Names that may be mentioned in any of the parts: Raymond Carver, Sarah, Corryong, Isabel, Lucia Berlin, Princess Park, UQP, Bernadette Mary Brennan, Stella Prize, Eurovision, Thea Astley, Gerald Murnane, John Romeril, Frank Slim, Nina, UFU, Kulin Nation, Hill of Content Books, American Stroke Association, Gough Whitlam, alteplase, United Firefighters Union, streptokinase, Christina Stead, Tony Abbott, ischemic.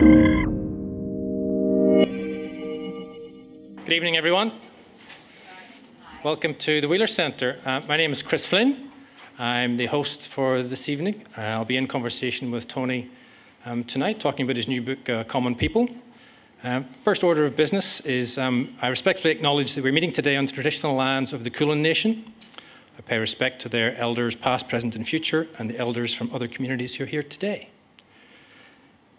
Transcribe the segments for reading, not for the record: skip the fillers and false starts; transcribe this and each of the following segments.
Good evening, everyone. Welcome to the Wheeler Centre. My name is Chris Flynn. I'm the host for this evening. I'll be in conversation with Tony tonight, talking about his new book, Common People. First order of business is I respectfully acknowledge that we're meeting today on the traditional lands of the Kulin Nation. I pay respect to their elders, past, present and future, and the elders from other communities who are here today.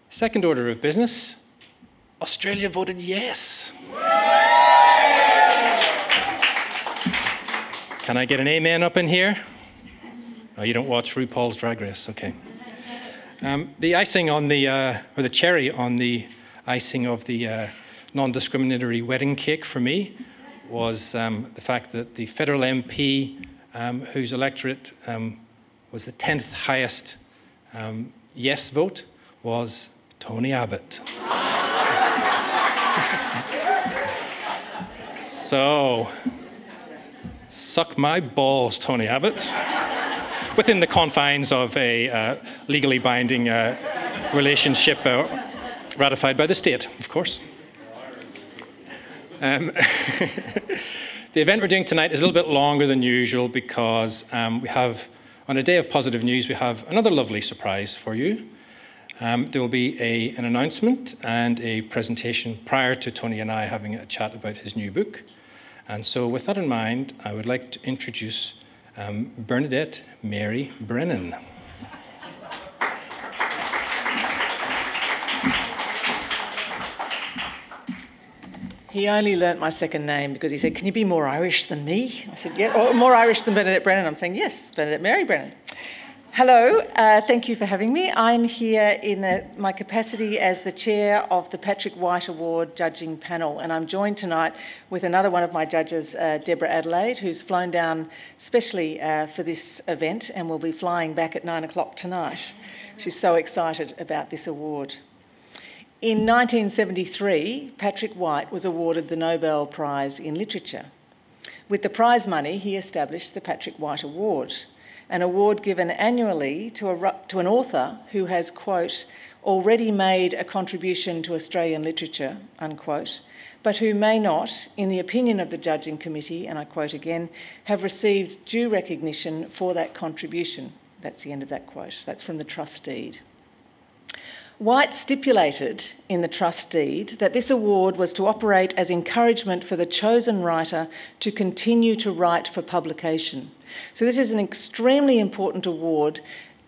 Second order of business, Australia voted yes. Can I get an amen up in here? Oh, you don't watch RuPaul's Drag Race, okay. The icing on the, or the cherry on the icing of the non-discriminatory wedding cake for me was the fact that the federal MP whose electorate was the 10th highest yes vote was Tony Abbott. So, suck my balls, Tony Abbott. Within the confines of a legally binding relationship ratified by the state, of course. The event we're doing tonight is a little bit longer than usual because we have, on a day of positive news, we have another lovely surprise for you. There will be an announcement and a presentation prior to Tony and I having a chat about his new book. And so with that in mind, I would like to introduce Bernadette Mary Brennan. He only learnt my second name because he said, "Can you be more Irish than me?" I said, "Yeah, or more Irish than Bernadette Brennan." I'm saying, "Yes, Bernadette Mary Brennan." Hello, thank you for having me. I'm here in my capacity as the chair of the Patrick White Award judging panel, and I'm joined tonight with another one of my judges, Deborah Adelaide, who's flown down specially for this event and will be flying back at 9 o'clock tonight. She's so excited about this award. In 1973, Patrick White was awarded the Nobel Prize in Literature. With the prize money, he established the Patrick White Award, an award given annually to an author who has, quote, already made a contribution to Australian literature, unquote, but who may not, in the opinion of the judging committee, and I quote again, have received due recognition for that contribution. That's the end of that quote. That's from the trust deed. White stipulated in the trust deed that this award was to operate as encouragement for the chosen writer to continue to write for publication. So this is an extremely important award.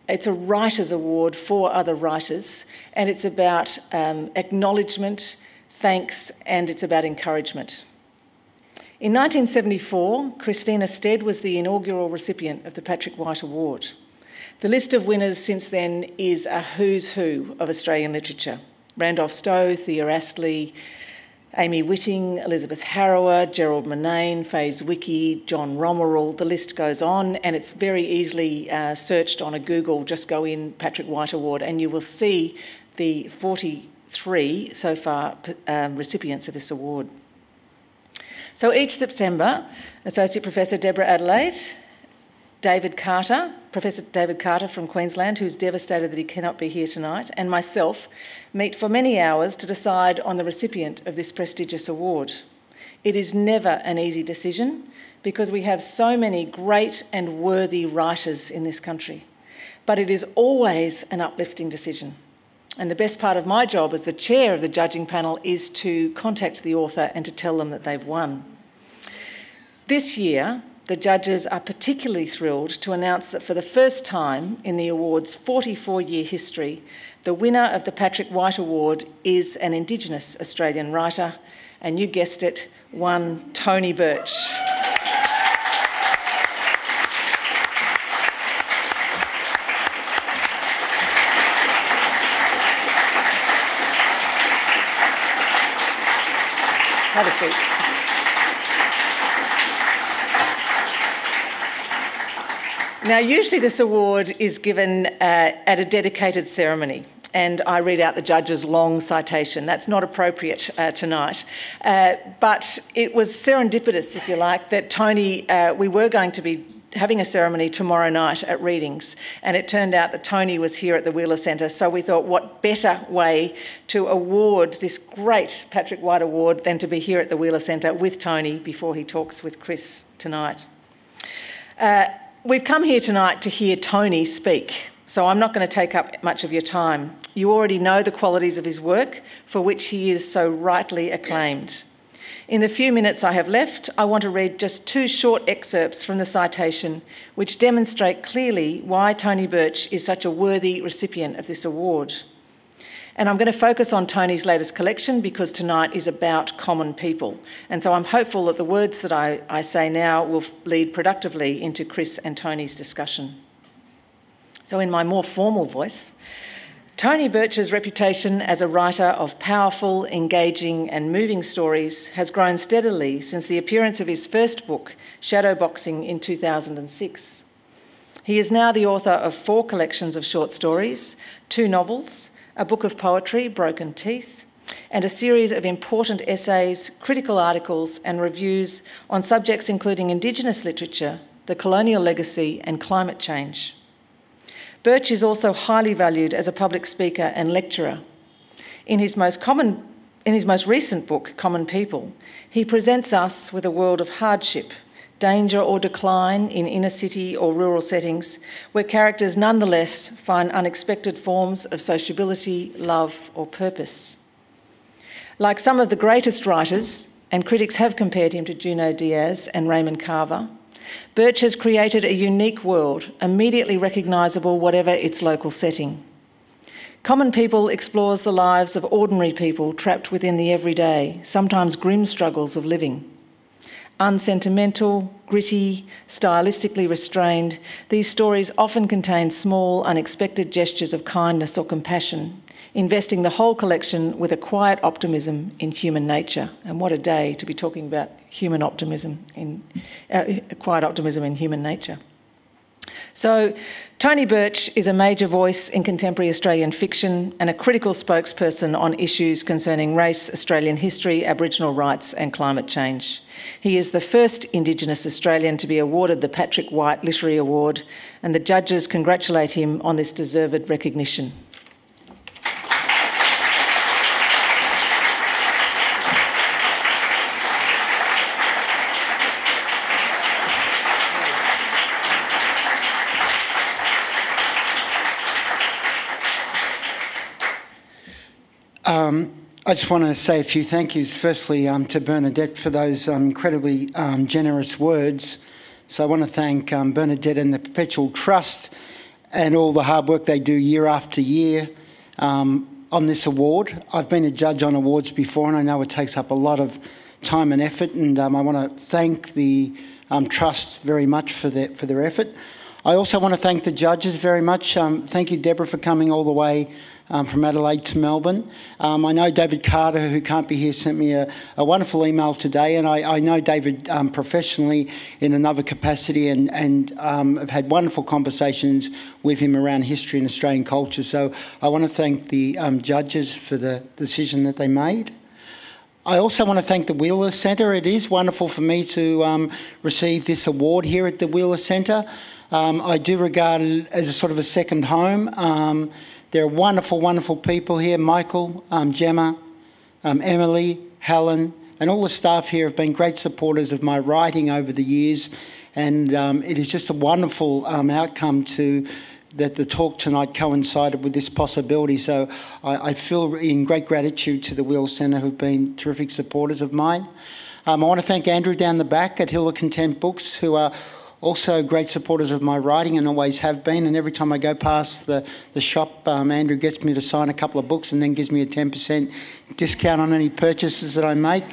It's a writer's award for other writers, and it's about acknowledgement, thanks, and it's about encouragement. In 1974, Christina Stead was the inaugural recipient of the Patrick White Award. The list of winners since then is a who's who of Australian literature. Randolph Stowe, Thea Astley, Amy Whitting, Elizabeth Harrower, Gerald Murnane, Fay Zwicky, John Romeril, the list goes on, and it's very easily searched on a Google. Just go in Patrick White Award and you will see the 43 so far recipients of this award. So each September, Associate Professor Deborah Adelaide, David Carter, Professor David Carter from Queensland, who's devastated that he cannot be here tonight, and myself meet for many hours to decide on the recipient of this prestigious award. It is never an easy decision because we have so many great and worthy writers in this country, but it is always an uplifting decision. And the best part of my job as the chair of the judging panel is to contact the author and to tell them that they've won. This year, the judges are particularly thrilled to announce that for the first time in the award's 44-year history, the winner of the Patrick White Award is an Indigenous Australian writer, and you guessed it, one Tony Birch. Have a seat. Now, usually this award is given at a dedicated ceremony, and I read out the judge's long citation. That's not appropriate tonight. But it was serendipitous, if you like, that Tony, we were going to be having a ceremony tomorrow night at Readings, and it turned out that Tony was here at the Wheeler Centre, so we thought what better way to award this great Patrick White Award than to be here at the Wheeler Centre with Tony before he talks with Chris tonight. We've come here tonight to hear Tony speak, so I'm not going to take up much of your time. You already know the qualities of his work, for which he is so rightly acclaimed. In the few minutes I have left, I want to read just two short excerpts from the citation, which demonstrate clearly why Tony Birch is such a worthy recipient of this award. And I'm going to focus on Tony's latest collection because tonight is about common people. And so I'm hopeful that the words that I say now will lead productively into Chris and Tony's discussion. So in my more formal voice, Tony Birch's reputation as a writer of powerful, engaging and moving stories has grown steadily since the appearance of his first book, Shadow Boxing, in 2006. He is now the author of 4 collections of short stories, 2 novels, a book of poetry, Broken Teeth, and a series of important essays, critical articles and reviews on subjects including Indigenous literature, the colonial legacy and climate change. Birch is also highly valued as a public speaker and lecturer. In his most recent book, Common People, he presents us with a world of hardship, danger or decline in inner city or rural settings, where characters nonetheless find unexpected forms of sociability, love or purpose. Like some of the greatest writers, and critics have compared him to Junot Diaz and Raymond Carver, Birch has created a unique world, immediately recognisable whatever its local setting. Common People explores the lives of ordinary people trapped within the everyday, sometimes grim struggles of living. Unsentimental, gritty, stylistically restrained, these stories often contain small, unexpected gestures of kindness or compassion, investing the whole collection with a quiet optimism in human nature. And what a day to be talking about quiet optimism in human nature. So, Tony Birch is a major voice in contemporary Australian fiction and a critical spokesperson on issues concerning race, Australian history, Aboriginal rights and climate change. He is the first Indigenous Australian to be awarded the Patrick White Literary Award, and the judges congratulate him on this deserved recognition. I just want to say a few thank yous, firstly to Bernadette for those incredibly generous words. So I want to thank Bernadette and the Perpetual Trust and all the hard work they do year after year on this award. I've been a judge on awards before and I know it takes up a lot of time and effort, and I want to thank the Trust very much for their effort. I also want to thank the judges very much. Thank you, Deborah, for coming all the way from Adelaide to Melbourne. I know David Carter, who can't be here, sent me a wonderful email today, and I know David professionally in another capacity, and I've had wonderful conversations with him around history and Australian culture. So I want to thank the judges for the decision that they made. I also want to thank the Wheeler Centre. It is wonderful for me to receive this award here at the Wheeler Centre. I do regard it as a sort of a second home. There are wonderful, wonderful people here. Michael, Gemma, Emily, Helen, and all the staff here have been great supporters of my writing over the years, and it is just a wonderful outcome that the talk tonight coincided with this possibility. So I feel in great gratitude to the Wheeler Centre, who've been terrific supporters of mine. I want to thank Andrew down the back at Hill of Content Books, who are also great supporters of my writing and always have been, and every time I go past the shop, Andrew gets me to sign a couple of books and then gives me a 10% discount on any purchases that I make.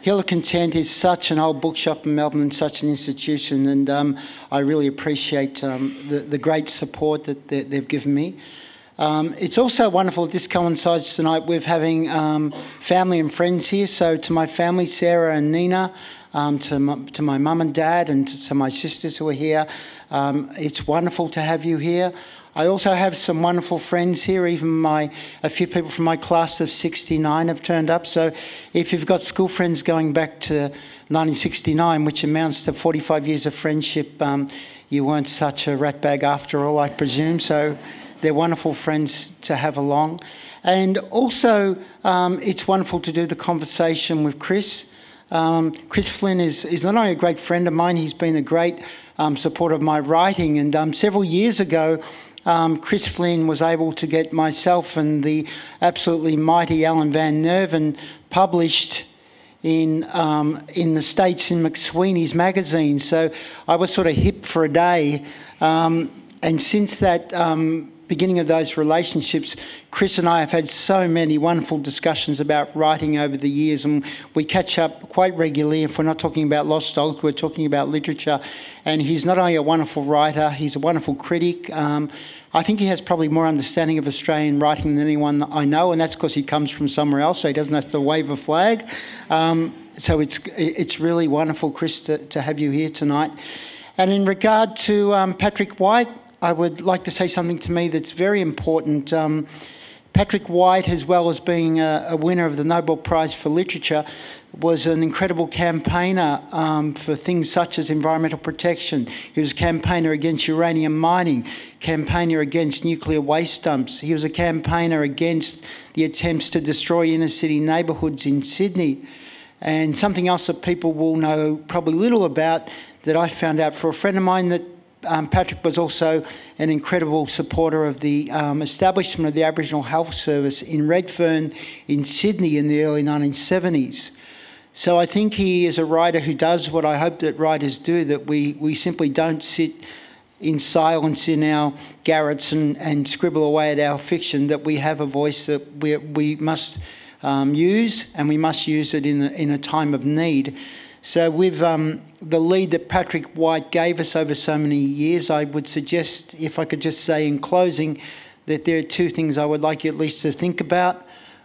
Hill of Content is such an old bookshop in Melbourne and such an institution, and I really appreciate the great support that they've given me. It's also wonderful this coincides tonight with having family and friends here, so to my family, Sarah and Nina, to my mum and dad, and to my sisters who are here. It's wonderful to have you here. I also have some wonderful friends here. Even a few people from my class of 69 have turned up. So if you've got school friends going back to 1969, which amounts to 45 years of friendship, you weren't such a ratbag after all, I presume. So they're wonderful friends to have along. And also, it's wonderful to do the conversation with Chris. Chris Flynn is not only a great friend of mine, he's been a great supporter of my writing. And several years ago, Chris Flynn was able to get myself and the absolutely mighty Alan Van Nerven published in the States in McSweeney's magazine. So I was sort of hip for a day. And since that beginning of those relationships, Chris and I have had so many wonderful discussions about writing over the years, and we catch up quite regularly. If we're not talking about lost dogs, we're talking about literature. And he's not only a wonderful writer, he's a wonderful critic. I think he has probably more understanding of Australian writing than anyone that I know, and that's because he comes from somewhere else, so he doesn't have to wave a flag. So it's really wonderful, Chris, to have you here tonight. And in regard to Patrick White, I would like to say something to me that's very important. Patrick White, as well as being a winner of the Nobel Prize for Literature, was an incredible campaigner for things such as environmental protection. He was a campaigner against uranium mining, campaigner against nuclear waste dumps. He was a campaigner against the attempts to destroy inner city neighbourhoods in Sydney. And something else that people will know probably little about that I found out for a friend of mine that Patrick was also an incredible supporter of the establishment of the Aboriginal Health Service in Redfern in Sydney in the early 1970s. So I think he is a writer who does what I hope that writers do, that we simply don't sit in silence in our garrets and scribble away at our fiction, that we have a voice that we must use, and we must use it in a time of need. So with the lead that Patrick White gave us over so many years, I would suggest, if I could just say in closing, that there are two things I would like you at least to think about.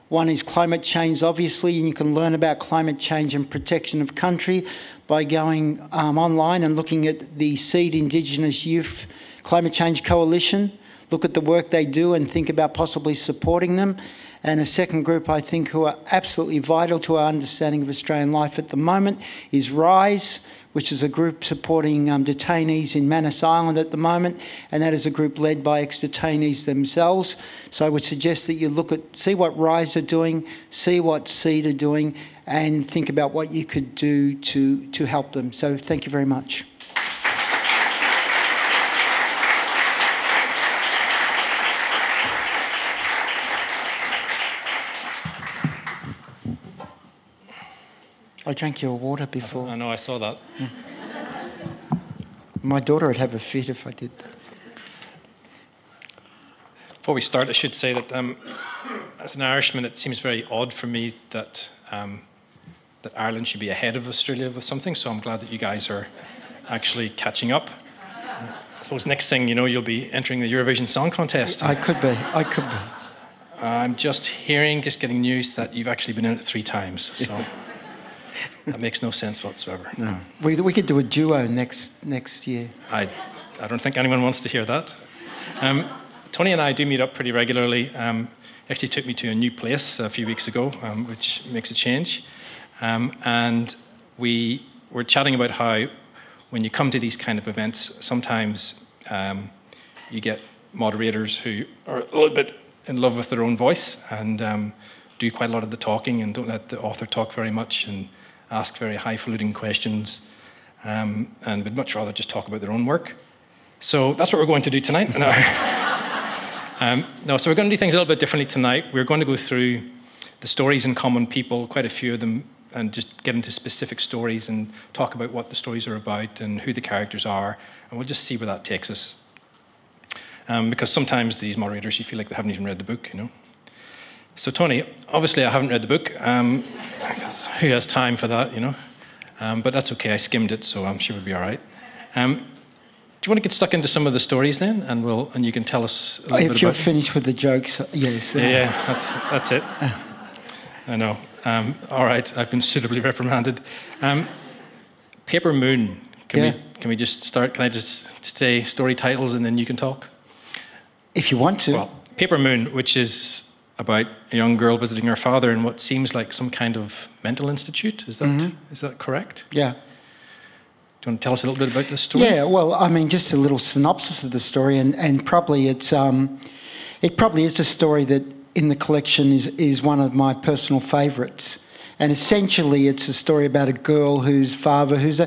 One is climate change, obviously, and you can learn about climate change and protection of country by going online and looking at the Seed Indigenous Youth Climate Change Coalition. Look at the work they do and think about possibly supporting them. And a second group, I think, who are absolutely vital to our understanding of Australian life at the moment is RISE, which is a group supporting detainees in Manus Island at the moment, and that is a group led by ex-detainees themselves. So I would suggest that you look at, see what RISE are doing, see what Seed are doing, and think about what you could do to help them. So thank you very much. I drank your water before. I know, I saw that. Yeah. My daughter would have a fit if I did that. Before we start, I should say that as an Irishman, it seems very odd for me that, that Ireland should be ahead of Australia with something, so I'm glad that you guys are actually catching up. I suppose next thing you know, you'll be entering the Eurovision Song Contest. I could be, I could be. I'm just getting news that you've actually been in it 3 times, so... That makes no sense whatsoever. No. We could do a duo next year. I don't think anyone wants to hear that. Tony and I do meet up pretty regularly. Actually took me to a new place a few weeks ago, which makes a change. And we were chatting about how when you come to these kind of events, sometimes you get moderators who are a little bit in love with their own voice and do quite a lot of the talking and don't let the author talk very much and ask very highfalutin questions, and would much rather just talk about their own work. So that's what we're going to do tonight. So we're going to do things a little bit differently tonight. We're going to go through the stories in Common People, quite a few of them, and just get into specific stories and talk about what the stories are about and who the characters are, and we'll just see where that takes us. Because sometimes these moderators, you feel like they haven't even read the book, you know? So Tony, obviously I haven't read the book, who has time for that, you know? But that's okay, I skimmed it, so I'm sure we'll be all right. Do you want to get stuck into some of the stories then? And you can tell us a little bit about... If you're finished with the jokes, yes. Yeah, that's it. I know. All right, I've been suitably reprimanded. Paper Moon, can we just start? Can I just say story titles and then you can talk? If you want to. Well, Paper Moon, which is about a young girl visiting her father in what seems like some kind of mental institute. Is that is that correct? Yeah. Do you want to tell us a little bit about this story? Yeah, well, I mean, just a little synopsis of the story, and probably it's it probably is a story that in the collection is one of my personal favourites. And essentially, it's a story about a girl whose father, who's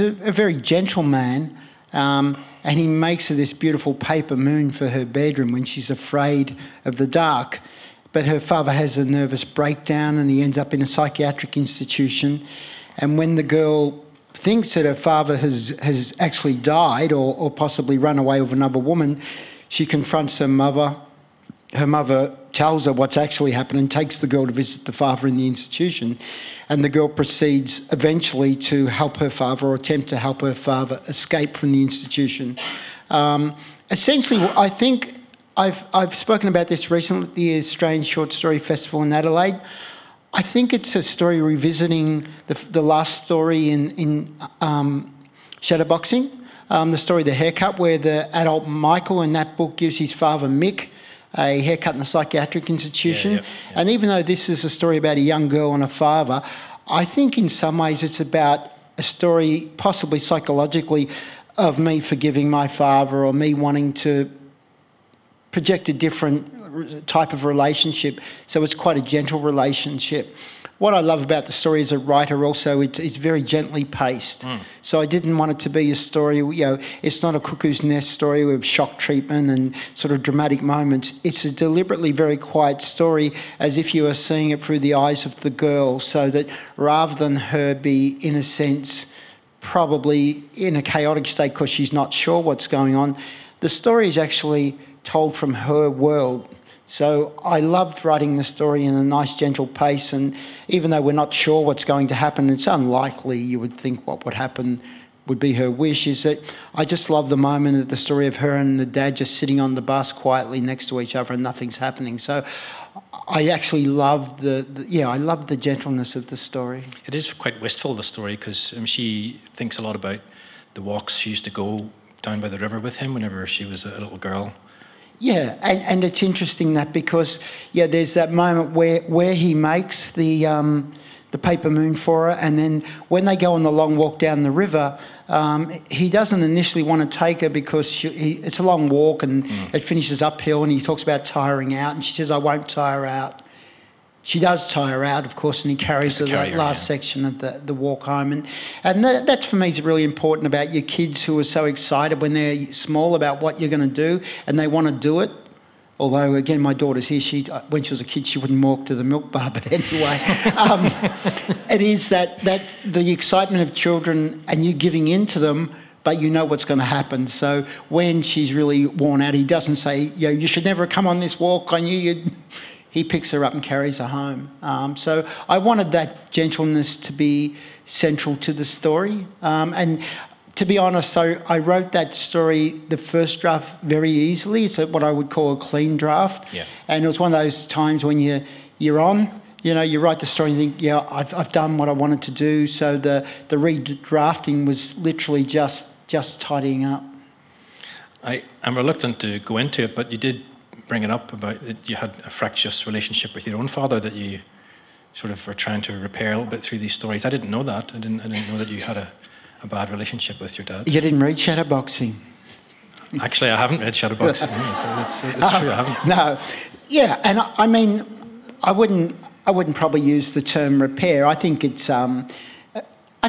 a very gentle man, and he makes her this beautiful paper moon for her bedroom when she's afraid of the dark. But her father has a nervous breakdown, and he ends up in a psychiatric institution. And when the girl thinks that her father has actually died or possibly run away with another woman, she confronts her mother. Her mother tells her what's actually happened and takes the girl to visit the father in the institution. And the girl proceeds eventually to help her father or attempt to help her father escape from the institution. Essentially, I think I've spoken about this recently at the Australian Short Story Festival in Adelaide. I think it's a story revisiting the last story in Shadow Boxing, the story The Haircut, where the adult Michael in that book gives his father Mick a haircut in a psychiatric institution. Yeah. And even though this is a story about a young girl and a father, I think in some ways it's about a story, possibly psychologically, of me forgiving my father or me wanting to project a different type of relationship. So it's quite a gentle relationship. What I love about the story as a writer also, it's very gently paced. So I didn't want it to be a story, it's not a cuckoo's nest story with shock treatment and sort of dramatic moments. It's a deliberately very quiet story, as if you are seeing it through the eyes of the girl, so that rather than her be, in a sense, probably in a chaotic state because she's not sure what's going on, the story is actually told from her world. So I loved writing the story in a nice, gentle pace, and even though we're not sure what's going to happen, it's unlikely you would think what would happen would be her wish, is that I just love the moment of the story of her and the dad just sitting on the bus quietly next to each other and nothing's happening. So I actually loved I loved the gentleness of the story. It is quite wistful, the story, because she thinks a lot about the walks she used to go down by the river with him whenever she was a little girl. Yeah, and it's interesting that because, there's that moment where he makes the paper moon for her, and then when they go on the long walk down the river, he doesn't initially want to take her because it's a long walk and it finishes uphill, and he talks about tiring out, and she says, I won't tire out. She does tire out, of course, and he carries her that last section of the walk home. And that, for me, is really important about your kids who are so excited when they're small about what you're going to do and they want to do it. Although, again, my daughter's here. When she was a kid, she wouldn't walk to the milk bar. But anyway, it is that the excitement of children and you giving in to them, but you know what's going to happen. So when she's really worn out, he doesn't say, you should never come on this walk. I knew you'd... He picks her up and carries her home. So I wanted that gentleness to be central to the story. And to be honest, so I wrote that story, the first draft, very easily. It's what I would call a clean draft. Yeah. And it was one of those times when you're on, you write the story and think, I've done what I wanted to do. So the redrafting was literally just tidying up. I'm reluctant to go into it, but you did bring it up about that you had a fractious relationship with your own father that you sort of were trying to repair a little bit through these stories. I didn't know that. I didn't know that you had a bad relationship with your dad. You didn't read Shadow Boxing. Actually, I haven't read Shadow Boxing. That's true, I haven't. No. Yeah, and I mean, I wouldn't probably use the term repair. I think it's... I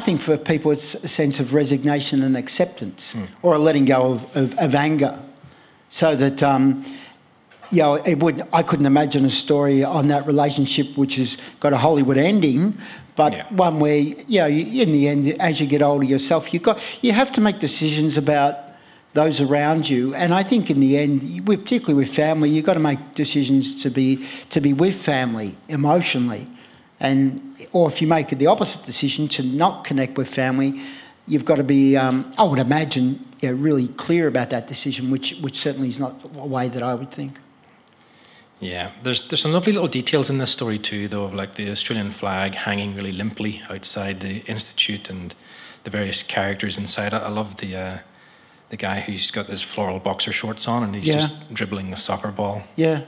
think for people it's a sense of resignation and acceptance or a letting go of anger, so that... I couldn't imagine a story on that relationship which has got a Hollywood ending, but one where, in the end, as you get older yourself, you have to make decisions about those around you. And I think in the end, particularly with family, you've got to make decisions to be with family emotionally. Or if you make the opposite decision to not connect with family, you've got to be, I would imagine, really clear about that decision, which certainly is not a way that I would think. Yeah, there's some lovely little details in this story too, though, of like the Australian flag hanging really limply outside the institute and the various characters inside it. I love the guy who's got his floral boxer shorts on and he's just dribbling a soccer ball. Yeah.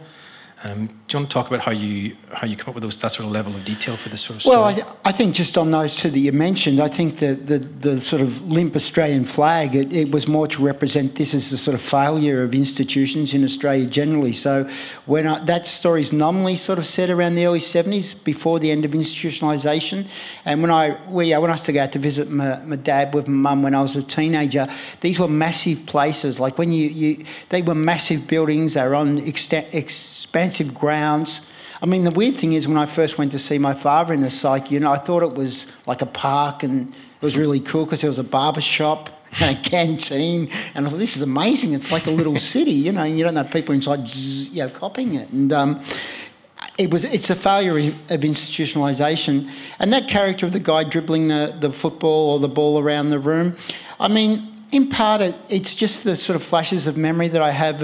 Do you want to talk about how you come up with those, that sort of level of detail for this sort of story? Well, I think just on those two that you mentioned, I think the sort of limp Australian flag, it was more to represent this as the sort of failure of institutions in Australia generally. So when that story's nominally sort of set around the early 70s, before the end of institutionalisation. And when I used to go out to visit my dad with my mum when I was a teenager, these were massive places. Like when they were massive buildings, they were on expansive grounds. I mean, the weird thing is when I first went to see my father in the psych unit, I thought it was like a park, and it was really cool because there was a barber shop and a canteen, and I thought, this is amazing. It's like a little city, you know, and you don't know people inside, you know, copying it. And it's a failure of institutionalisation. And that character of the guy dribbling the football or the ball around the room, I mean, in part, it's just the sort of flashes of memory that I have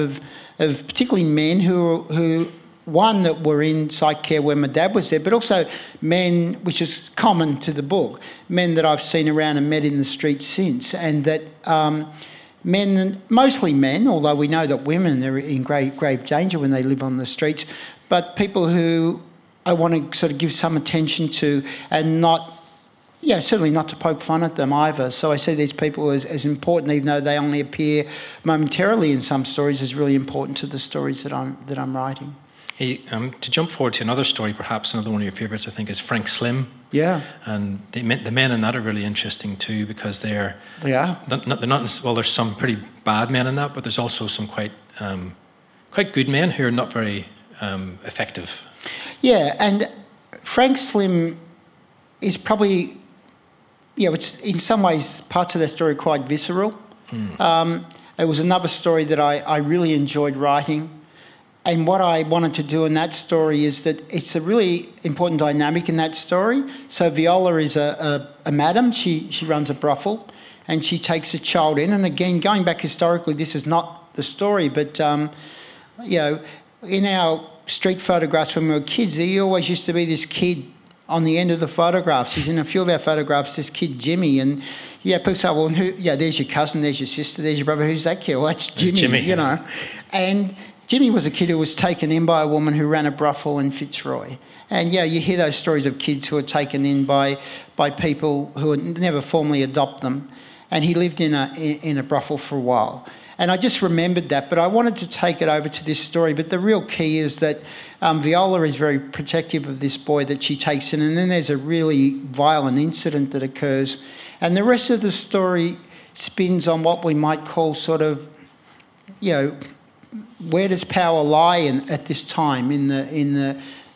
of particularly men who one, that were in psych care where my dad was there, but also men, which is common to the book, men that I've seen around and met in the streets since, and that men, mostly men, although we know that women are in grave danger when they live on the streets, but people who I want to sort of give some attention to and not... Yeah, certainly not to poke fun at them either. So I see these people as important, even though they only appear momentarily in some stories, as really important to the stories that I'm writing. Hey, to jump forward to another story, perhaps another one of your favourites, I think, is Frank Slim. Yeah. And the men in that are really interesting too, because there's some pretty bad men in that, but there's also some quite good men who are not very effective. Yeah, and Frank Slim is probably... Yeah, it's in some ways parts of that story quite visceral. Mm. It was another story that I really enjoyed writing. And what I wanted to do in that story is that it's a really important dynamic in that story. So Viola is a madam. She runs a brothel and she takes a child in. And again, going back historically, this is not the story, but, you know, in our street photographs when we were kids, there always used to be this kid on the end of the photographs. He's in a few of our photographs, this kid Jimmy, and yeah, people say, well, there's your cousin, there's your sister, there's your brother, who's that kid? Well, that's Jimmy, you know. And Jimmy was a kid who was taken in by a woman who ran a brothel in Fitzroy. And yeah, you hear those stories of kids who are taken in by people who would never formally adopt them. And he lived in a brothel for a while. And I just remembered that, but I wanted to take it over to this story. But the real key is that Viola is very protective of this boy that she takes in, and then there's a really violent incident that occurs. And the rest of the story spins on what we might call sort of, you know, where does power lie at this time in the,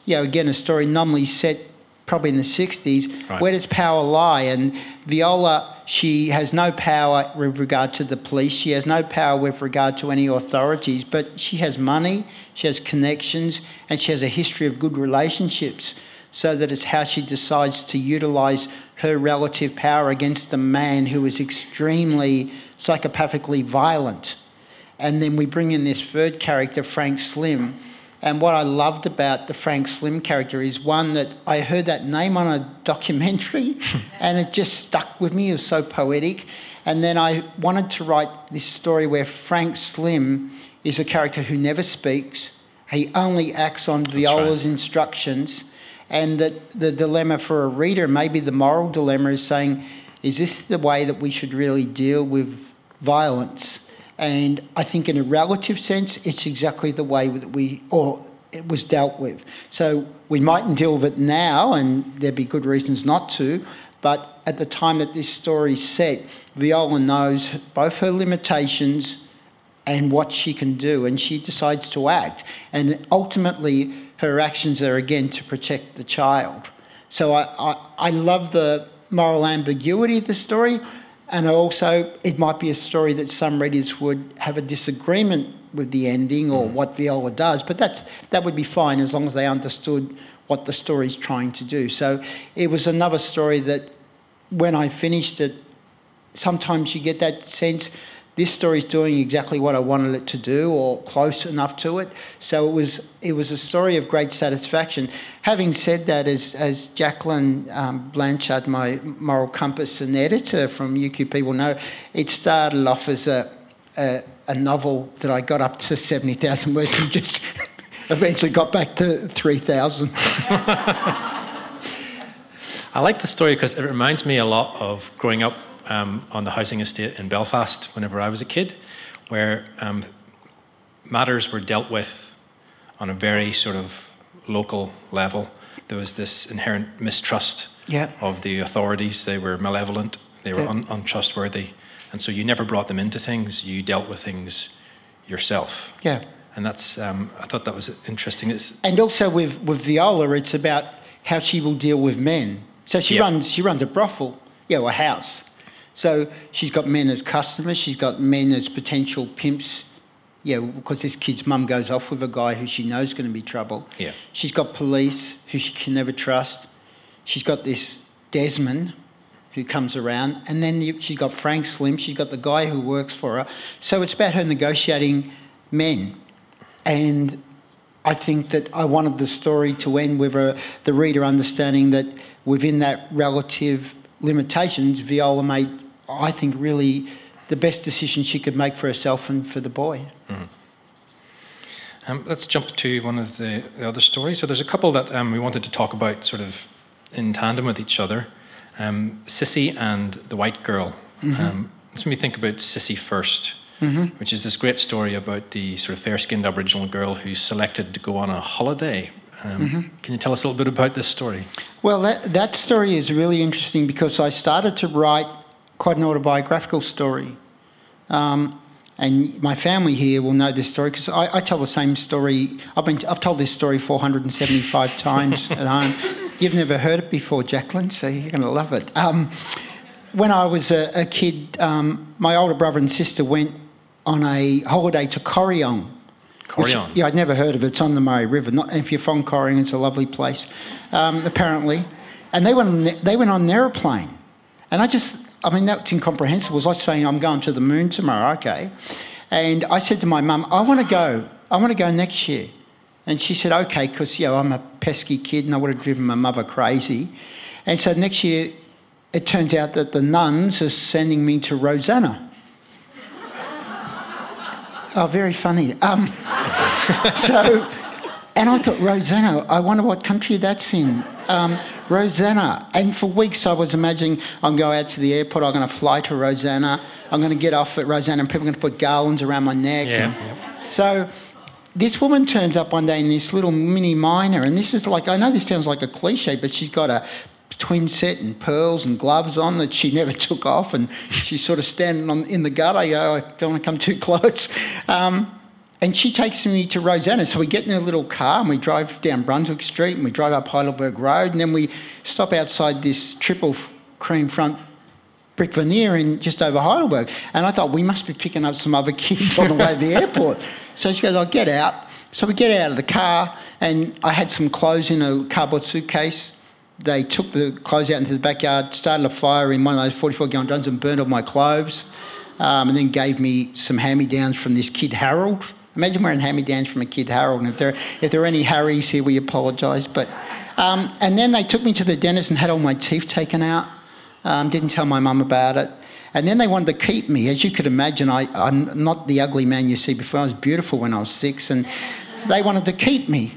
you know, again, a story nominally set probably in the 60s, right. Where does power lie? And Viola... She has no power with regard to the police. She has no power with regard to any authorities, but she has money, she has connections, and she has a history of good relationships, so that it's how she decides to utilise her relative power against a man who is extremely psychopathically violent. And then we bring in this third character, Frank Slim. And what I loved about the Frank Slim character is, one, that I heard that name on a documentary and it just stuck with me. It was so poetic. And then I wanted to write this story where Frank Slim is a character who never speaks. He only acts on Viola's instructions. And that the dilemma for a reader, maybe the moral dilemma, is saying, is this the way that we should really deal with violence? And I think in a relative sense, it's exactly the way that it was dealt with. So we mightn't deal with it now, and there'd be good reasons not to, but at the time that this story's set, Viola knows both her limitations and what she can do, and she decides to act. And ultimately, her actions are, again, to protect the child. So I love the moral ambiguity of the story. And also, it might be a story that some readers would have a disagreement with the ending or what Viola does, but that would be fine as long as they understood what the story's trying to do. So it was another story that, when I finished it, sometimes you get that sense, this story's doing exactly what I wanted it to do, or close enough to it. So it was a story of great satisfaction. Having said that, as Jacqueline Blanchard, my moral compass and editor from UQP, will know, it started off as a a novel that I got up to 70,000 words and just eventually got back to 3,000. I like the story because it reminds me a lot of growing up on the housing estate in Belfast whenever I was a kid, where matters were dealt with on a very sort of local level. There was this inherent mistrust of the authorities. They were malevolent, they were untrustworthy, and so you never brought them into things, you dealt with things yourself. Yeah. And that's, I thought that was interesting. And also with Viola, it's about how she will deal with men. So she runs a brothel, or a house. So she's got men as customers, she's got men as potential pimps, because this kid's mum goes off with a guy who she knows is going to be trouble. Yeah. She's got police who she can never trust. She's got this Desmond who comes around, and then she's got Frank Slim, she's got the guy who works for her. So it's about her negotiating men. And I think that I wanted the story to end with the reader understanding that within that relative limitations, Viola made, I think, really the best decision she could make for herself and for the boy. Mm. Let's jump to one of the other stories. So there's a couple that we wanted to talk about sort of in tandem with each other. Sissy and the White Girl. Mm-hmm. Let's maybe think about Sissy first, mm-hmm. which is this great story about the sort of fair-skinned Aboriginal girl who's selected to go on a holiday. Can you tell us a little bit about this story? Well, that story is really interesting because I started to write quite an autobiographical story. And my family here will know this story because I tell the same story. I've told this story 475 times at home. You've never heard it before, Jacqueline, so you're going to love it. When I was a kid, my older brother and sister went on a holiday to Corryong. Corryong? Yeah, I'd never heard of it. It's on the Murray River. If you're from Corryong, it's a lovely place, apparently. And they went on an aeroplane. And that's incomprehensible. It was like saying, I'm going to the moon tomorrow, okay. And I said to my mum, I want to go next year. And she said, okay, because, I'm a pesky kid and I would have driven my mother crazy. And so next year, it turns out that the nuns are sending me to Rosanna. Oh, very funny. And I thought, Rosanna, I wonder what country that's in. Rosanna. And for weeks I was imagining I'm going out to the airport, I'm going to fly to Rosanna, I'm going to get off at Rosanna and people are going to put garlands around my neck. Yeah. So this woman turns up one day in this little mini minor, and this is like, I know this sounds like a cliche, but she's got a twin set and pearls and gloves on that she never took off, and she's sort of standing in the gutter. I don't want to come too close. And she takes me to Rosanna. So we get in a little car and we drive down Brunswick Street and we drive up Heidelberg Road, and then we stop outside this triple cream front brick veneer in just over Heidelberg. And I thought, we must be picking up some other kids on the way to the airport. So she goes, I'll get out. So we get out of the car, and I had some clothes in a cardboard suitcase. They took the clothes out into the backyard, started a fire in one of those 44-gallon drums and burned all my clothes, and then gave me some hand-me-downs from this kid, Harold. Imagine wearing hand-me-downs from a kid, Harold. And if there are any Harrys here, we apologise. But and then they took me to the dentist and had all my teeth taken out. Didn't tell my mum about it. And then they wanted to keep me. As you could imagine, I'm not the ugly man you see before. I was beautiful when I was 6, and they wanted to keep me.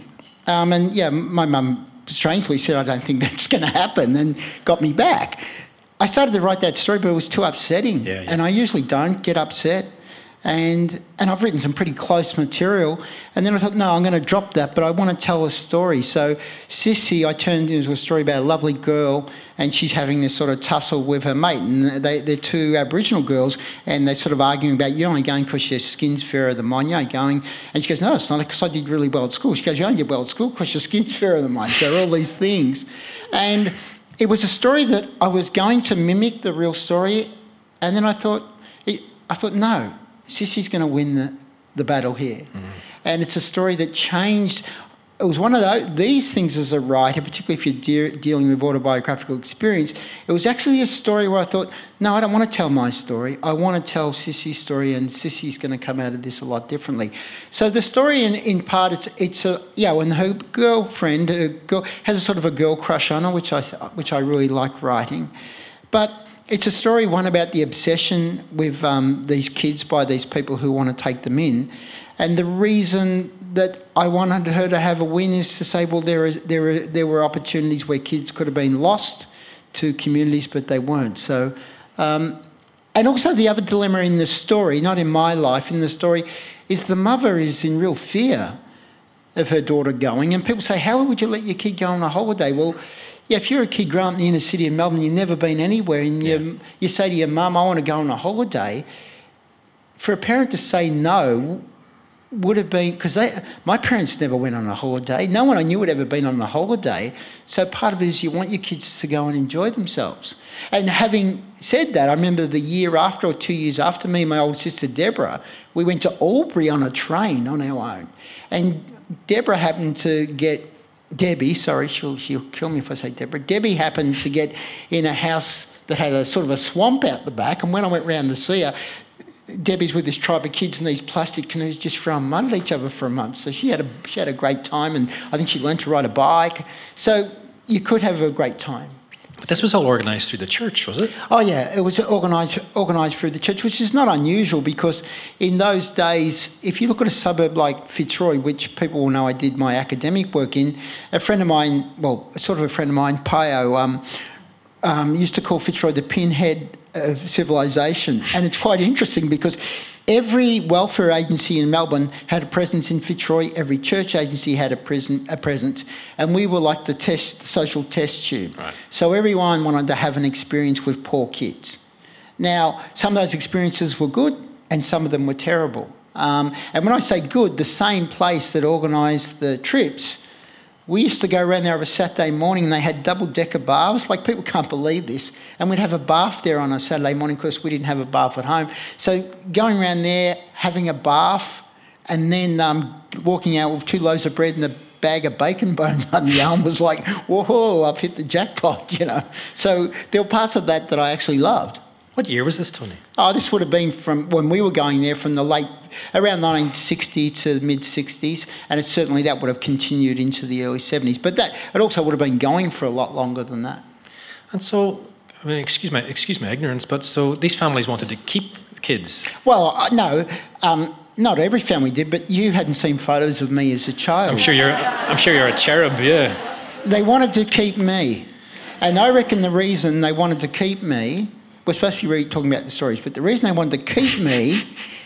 My mum strangely said, I don't think that's going to happen, and got me back. I started to write that story, but it was too upsetting. Yeah, yeah. And I usually don't get upset. And I've written some pretty close material. And then I thought, no, I'm going to drop that, but I want to tell a story. So Sissy, I turned into a story about a lovely girl, and she's having this sort of tussle with her mate. And they're two Aboriginal girls, and they're sort of arguing about, you're only going because your skin's fairer than mine. You ain't going. And she goes, no, it's not, because I did really well at school. She goes, you only did well at school because your skin's fairer than mine. So all these things. And it was a story that I was going to mimic the real story. And then I thought, no. Sissy's going to win the battle here. Mm. And it's a story that changed. It was one of these things as a writer, particularly if you're dealing with autobiographical experience, it was actually a story where I thought, no, I don't want to tell my story. I want to tell Sissy's story, and Sissy's going to come out of this a lot differently. So the story in part, and her girlfriend has a sort of a girl crush on her, which I really like writing. But It's a story, one, about the obsession with these kids by these people who want to take them in. And the reason that I wanted her to have a win is to say, well, there were opportunities where kids could have been lost to communities, but they weren't. So, and also the other dilemma in the story, not in my life, in the story, is the mother is in real fear of her daughter going. And people say, how would you let your kid go on a holiday? Well, yeah, if you're a kid growing up in the inner city in Melbourne, you've never been anywhere, and you say to your mum, I want to go on a holiday, for a parent to say no would have been, because my parents never went on a holiday. No one I knew had ever been on a holiday. So part of it is you want your kids to go and enjoy themselves. And having said that, I remember the year after or 2 years after, me and my old sister Deborah, we went to Albury on a train on our own. And Deborah happened to get, Debbie, sorry, she'll kill me if I say Deborah. Debbie happened to get in a house that had a sort of a swamp out the back, and when I went round to see her, Debbie's with this tribe of kids in these plastic canoes just throwing mud at each other for a month. So she had a great time, and I think she learned to ride a bike. So you could have a great time. But this was all organised through the church, was it? Oh, yeah, it was organised through the church, which is not unusual because in those days, if you look at a suburb like Fitzroy, which people will know I did my academic work in, a friend of mine, well, sort of a friend of mine, Payo, used to call Fitzroy the pinhead of civilisation. And it's quite interesting because every welfare agency in Melbourne had a presence in Fitzroy, every church agency had a presence, and we were like the social test tube. Right. So everyone wanted to have an experience with poor kids. Now, some of those experiences were good and some of them were terrible. And when I say good, the same place that organised the trips, we used to go around there on a Saturday morning and they had double-decker baths. Like, people can't believe this. And we'd have a bath there on a Saturday morning. Of course, we didn't have a bath at home. So going around there, having a bath, and then walking out with 2 loaves of bread and a bag of bacon bones on the arm was like, whoa, I've hit the jackpot, you know. So there were parts of that that I actually loved. What year was this, Tony? Oh, this would have been from when we were going there from the late, around 1960 to the mid-60s, and it certainly that would have continued into the early 70s. But that, it also would have been going for a lot longer than that. And so, I mean, excuse my ignorance, but so these families wanted to keep kids? Well, no, not every family did, but you hadn't seen photos of me as a child. I'm sure you're a cherub, yeah. They wanted to keep me, and I reckon the reason they wanted to keep me, we're supposed to be talking about the stories, but the reason they wanted to keep me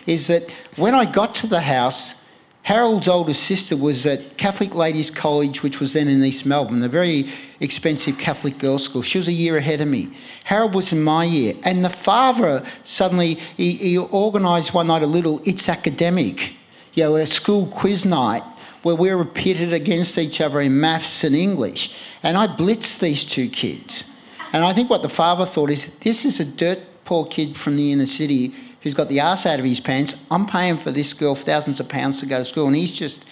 is that when I got to the house, Harold's older sister was at Catholic Ladies College, which was then in East Melbourne, a very expensive Catholic girls' school. She was a year ahead of me. Harold was in my year. And the father suddenly, he organised one night a little It's Academic, you know, a school quiz night where we were pitted against each other in maths and English. And I blitzed these 2 kids. And I think what the father thought is, this is a dirt poor kid from the inner city who's got the arse out of his pants. I'm paying for this girl thousands of pounds to go to school, and he's just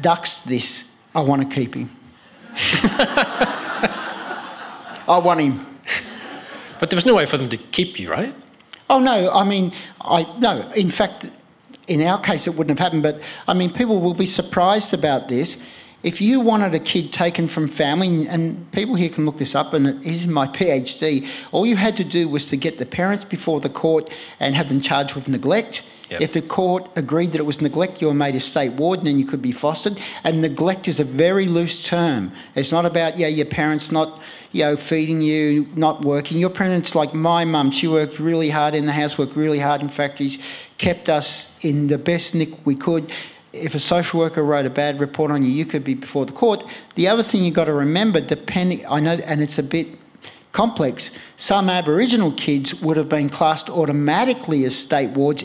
ducks this. I want to keep him. I want him. But there was no way for them to keep you, right? Oh, no. I mean, no. In fact, in our case, it wouldn't have happened. But, I mean, people will be surprised about this. If you wanted a kid taken from family, and people here can look this up, and it is in my PhD, all you had to do was to get the parents before the court and have them charged with neglect. Yep. If the court agreed that it was neglect, you were made a state warden and you could be fostered. And neglect is a very loose term. It's not about, yeah, your parents not, you know, feeding you, not working. Your parents, like my mum, she worked really hard in the house, worked really hard in factories, kept us in the best nick we could. If a social worker wrote a bad report on you, you could be before the court. The other thing you've got to remember, depending, I know, and it's a bit complex, some Aboriginal kids would have been classed automatically as state wards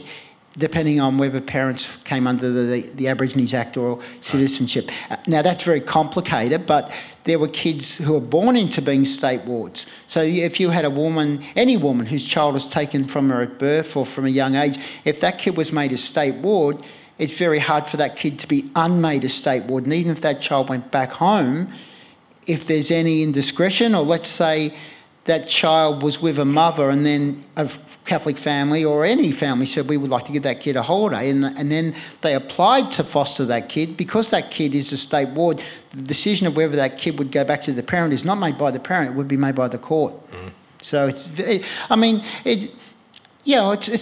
depending on whether parents came under the Aborigines Act or citizenship. Right. Now, that's very complicated, but there were kids who were born into being state wards. So if you had a woman, any woman whose child was taken from her at birth or from a young age, if that kid was made a state ward, it's very hard for that kid to be unmade a state ward. And even if that child went back home, if there's any indiscretion, or let's say that child was with a mother and then a Catholic family or any family said, we would like to give that kid a holiday, and then they applied to foster that kid, because that kid is a state ward, the decision of whether that kid would go back to the parent is not made by the parent, it would be made by the court. Mm. So it's, I mean, it's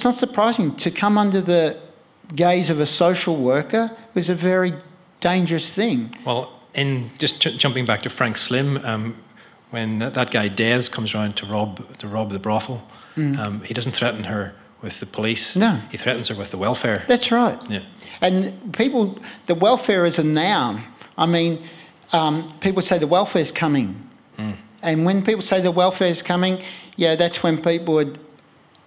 not surprising to come under the gaze of a social worker was a very dangerous thing. Well, and just jumping back to Frank Slim, when that guy Des comes around to rob the brothel, he doesn't threaten her with the police. No, he threatens her with the welfare. That's right. Yeah, and people, the welfare is a noun. I mean, people say the welfare's coming, and when people say the welfare's coming, yeah, that's when people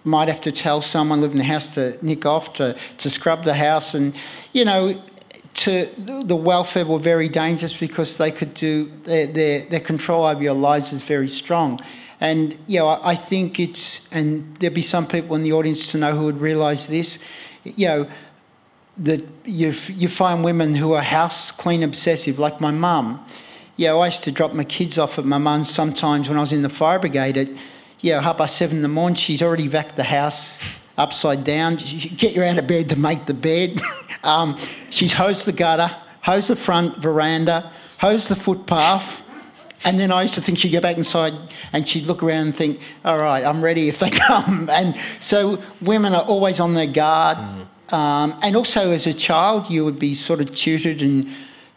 might have to tell someone living in the house to nick off, to scrub the house, and the welfare were very dangerous because they could do their control over your lives is very strong. And I think it's, and there'll be some people in the audience to know who would realise this, that you find women who are house clean obsessive, like my mum. I used to drop my kids off at my mum's sometimes when I was in the fire brigade at 7:30 in the morning. She's already vacked the house upside down. She get you out of bed to make the bed. She's hosed the gutter, hosed the front veranda, hosed the footpath. And then I used to think she'd go back inside and she'd look around and think, all right, I'm ready if they come. And so women are always on their guard. And also as a child, you would be sort of tutored. And,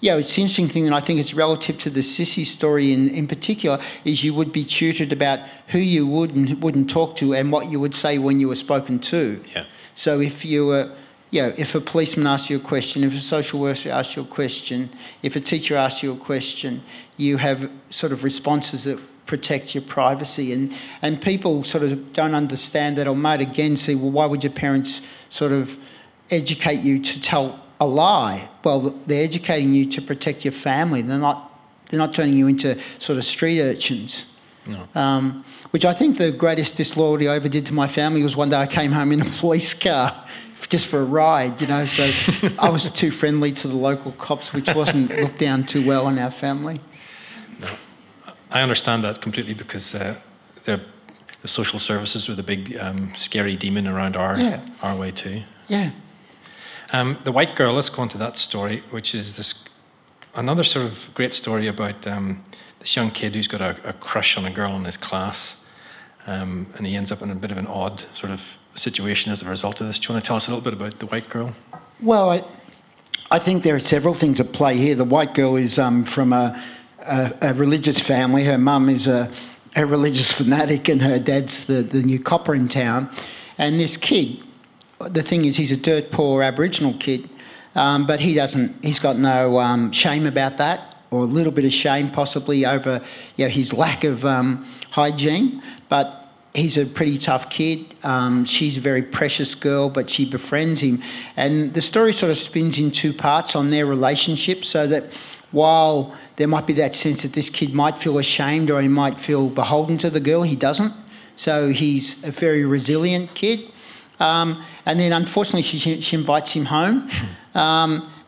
it's an interesting thing, and I think it's relative to the sissy story in particular, is you would be tutored about who you would and wouldn't talk to and what you would say when you were spoken to. Yeah. So if you were... if a policeman asked you a question, if a social worker asked you a question, if a teacher asked you a question, you have sort of responses that protect your privacy. And people sort of don't understand that, or might again say, well, why would your parents sort of educate you to tell a lie? Well, they're educating you to protect your family. They're not turning you into sort of street urchins. No. Which I think the greatest disloyalty I ever did to my family was one day I came home in a police car. Just for a ride, so I was too friendly to the local cops, which wasn't looked down too well in our family. No, I understand that completely, because the social services were the big scary demon around our way too. Yeah. The white girl, let's go on to that story, which is another sort of great story about this young kid who's got a crush on a girl in his class, and he ends up in a bit of an odd sort of situation as a result of this. Do you want to tell us a little bit about the white girl? Well, I think there are several things at play here. The white girl is from a religious family. Her mum is a religious fanatic, and her dad's the new copper in town. And this kid, the thing is, he's a dirt poor Aboriginal kid, but he's got no shame about that, or a little bit of shame possibly over his lack of hygiene. But he's a pretty tough kid. She's a very precious girl, but she befriends him. And the story sort of spins in two parts on their relationship, so that while there might be that sense that this kid might feel ashamed or he might feel beholden to the girl, he doesn't. So he's a very resilient kid. And then unfortunately she invites him home.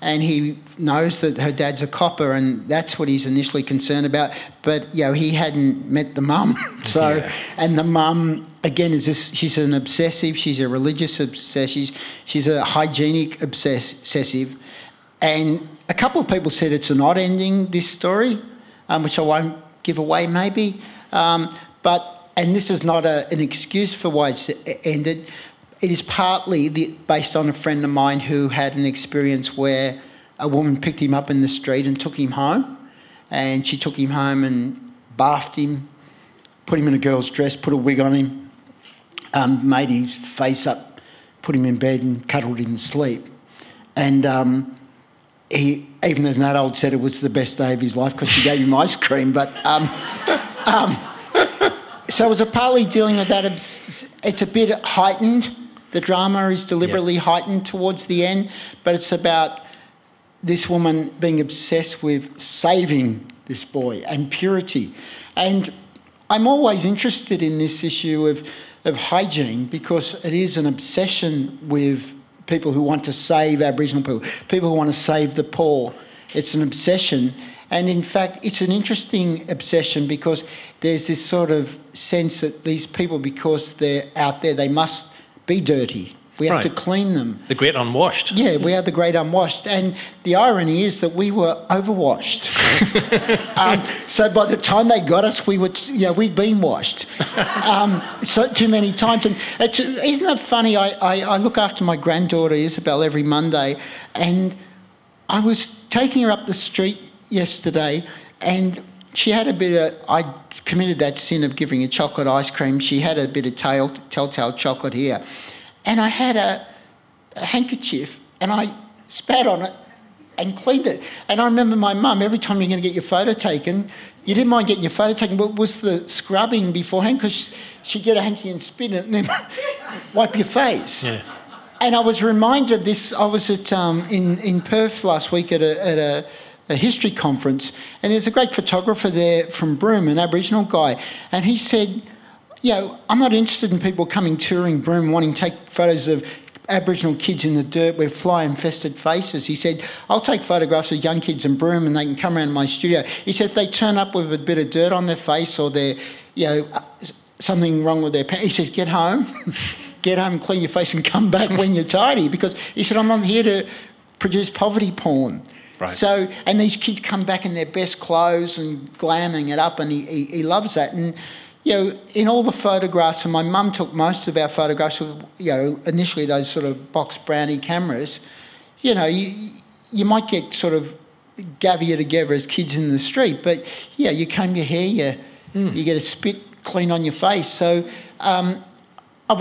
And he knows that her dad's a copper, and that's what he's initially concerned about. But, he hadn't met the mum. So, yeah. And the mum, again, she's an obsessive. She's a religious obsessive. She's a hygienic obsessive. And a couple of people said it's an odd ending, this story, which I won't give away maybe. And this is not an excuse for why it's ended. It is partly based on a friend of mine who had an experience where a woman picked him up in the street and took him home. And she took him home and bathed him, put him in a girl's dress, put a wig on him, made his face up, put him in bed and cuddled him to sleep. And he, even as an adult, said it was the best day of his life because she gave him ice cream. But... so it was partly dealing with that. It's a bit heightened. The drama is deliberately heightened towards the end, but it's about this woman being obsessed with saving this boy and purity. And I'm always interested in this issue of hygiene, because it is an obsession with people who want to save Aboriginal people, people who want to save the poor. It's an obsession. And in fact, it's an interesting obsession, because there's this sort of sense that these people, because they're out there, they must be dirty. We have to clean them. The great unwashed. Yeah, we are the great unwashed. And the irony is that we were overwashed. So by the time they got us, we were, you know, we'd been washed so too many times. And it's, isn't that funny? I look after my granddaughter Isabel every Monday, and I was taking her up the street yesterday, and she had a bit of... I committed that sin of giving her chocolate ice cream. She had a bit of telltale chocolate here. And I had a handkerchief, and I spat on it and cleaned it. And I remember my mum, every time you're going to get your photo taken, you didn't mind getting your photo taken, but was the scrubbing beforehand, because she'd get a hanky and spin it and then wipe your face. Yeah. And I was reminded of this. I was at in Perth last week at a history conference, and there's a great photographer there from Broome, an Aboriginal guy, and he said, yeah, I'm not interested in people coming touring Broome wanting to take photos of Aboriginal kids in the dirt with fly-infested faces. He said, I'll take photographs of young kids in Broome and they can come around my studio. He said, if they turn up with a bit of dirt on their face or they're, you know, something wrong with their pants, he says, get home. Get home, clean your face and come back when you're tidy, because he said, I'm not here to produce poverty porn. Right. So, and these kids come back in their best clothes and glamming it up, and he loves that. And, you know, in all the photographs, and my mum took most of our photographs with, you know, initially those sort of box brownie cameras, you know, you might get sort of gather you together as kids in the street, but, yeah, you comb your hair, you get a spit clean on your face. So I've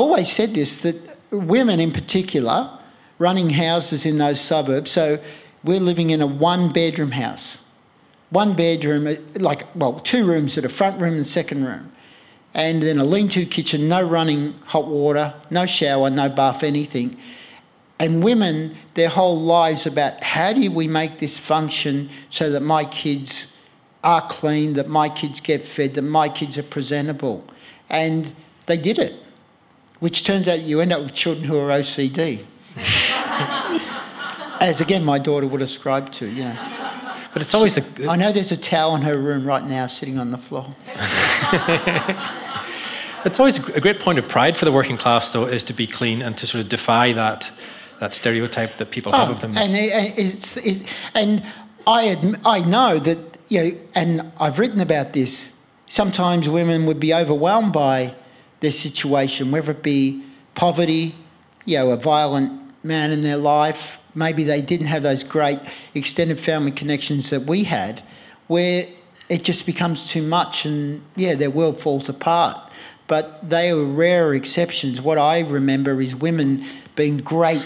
always said this, that women in particular running houses in those suburbs, so we're living in a one-bedroom house. One bedroom, like, well, two rooms at a front room and second room. And then a lean-to kitchen, no running hot water, no shower, no bath, anything. And women, their whole lives about how do we make this function so that my kids are clean, that my kids get fed, that my kids are presentable. And they did it, which turns out you end up with children who are OCD. As, again, my daughter would ascribe to, you know. But it's always... I know there's a towel in her room right now sitting on the floor. It's always a great point of pride for the working class, though, is to be clean and to sort of defy that stereotype that people have of them. And I know that, you know, and I've written about this, sometimes women would be overwhelmed by their situation, whether it be poverty, you know, a violent man in their life. Maybe they didn't have those great extended family connections that we had, where it just becomes too much and, yeah, their world falls apart. But they are rare exceptions. What I remember is women being great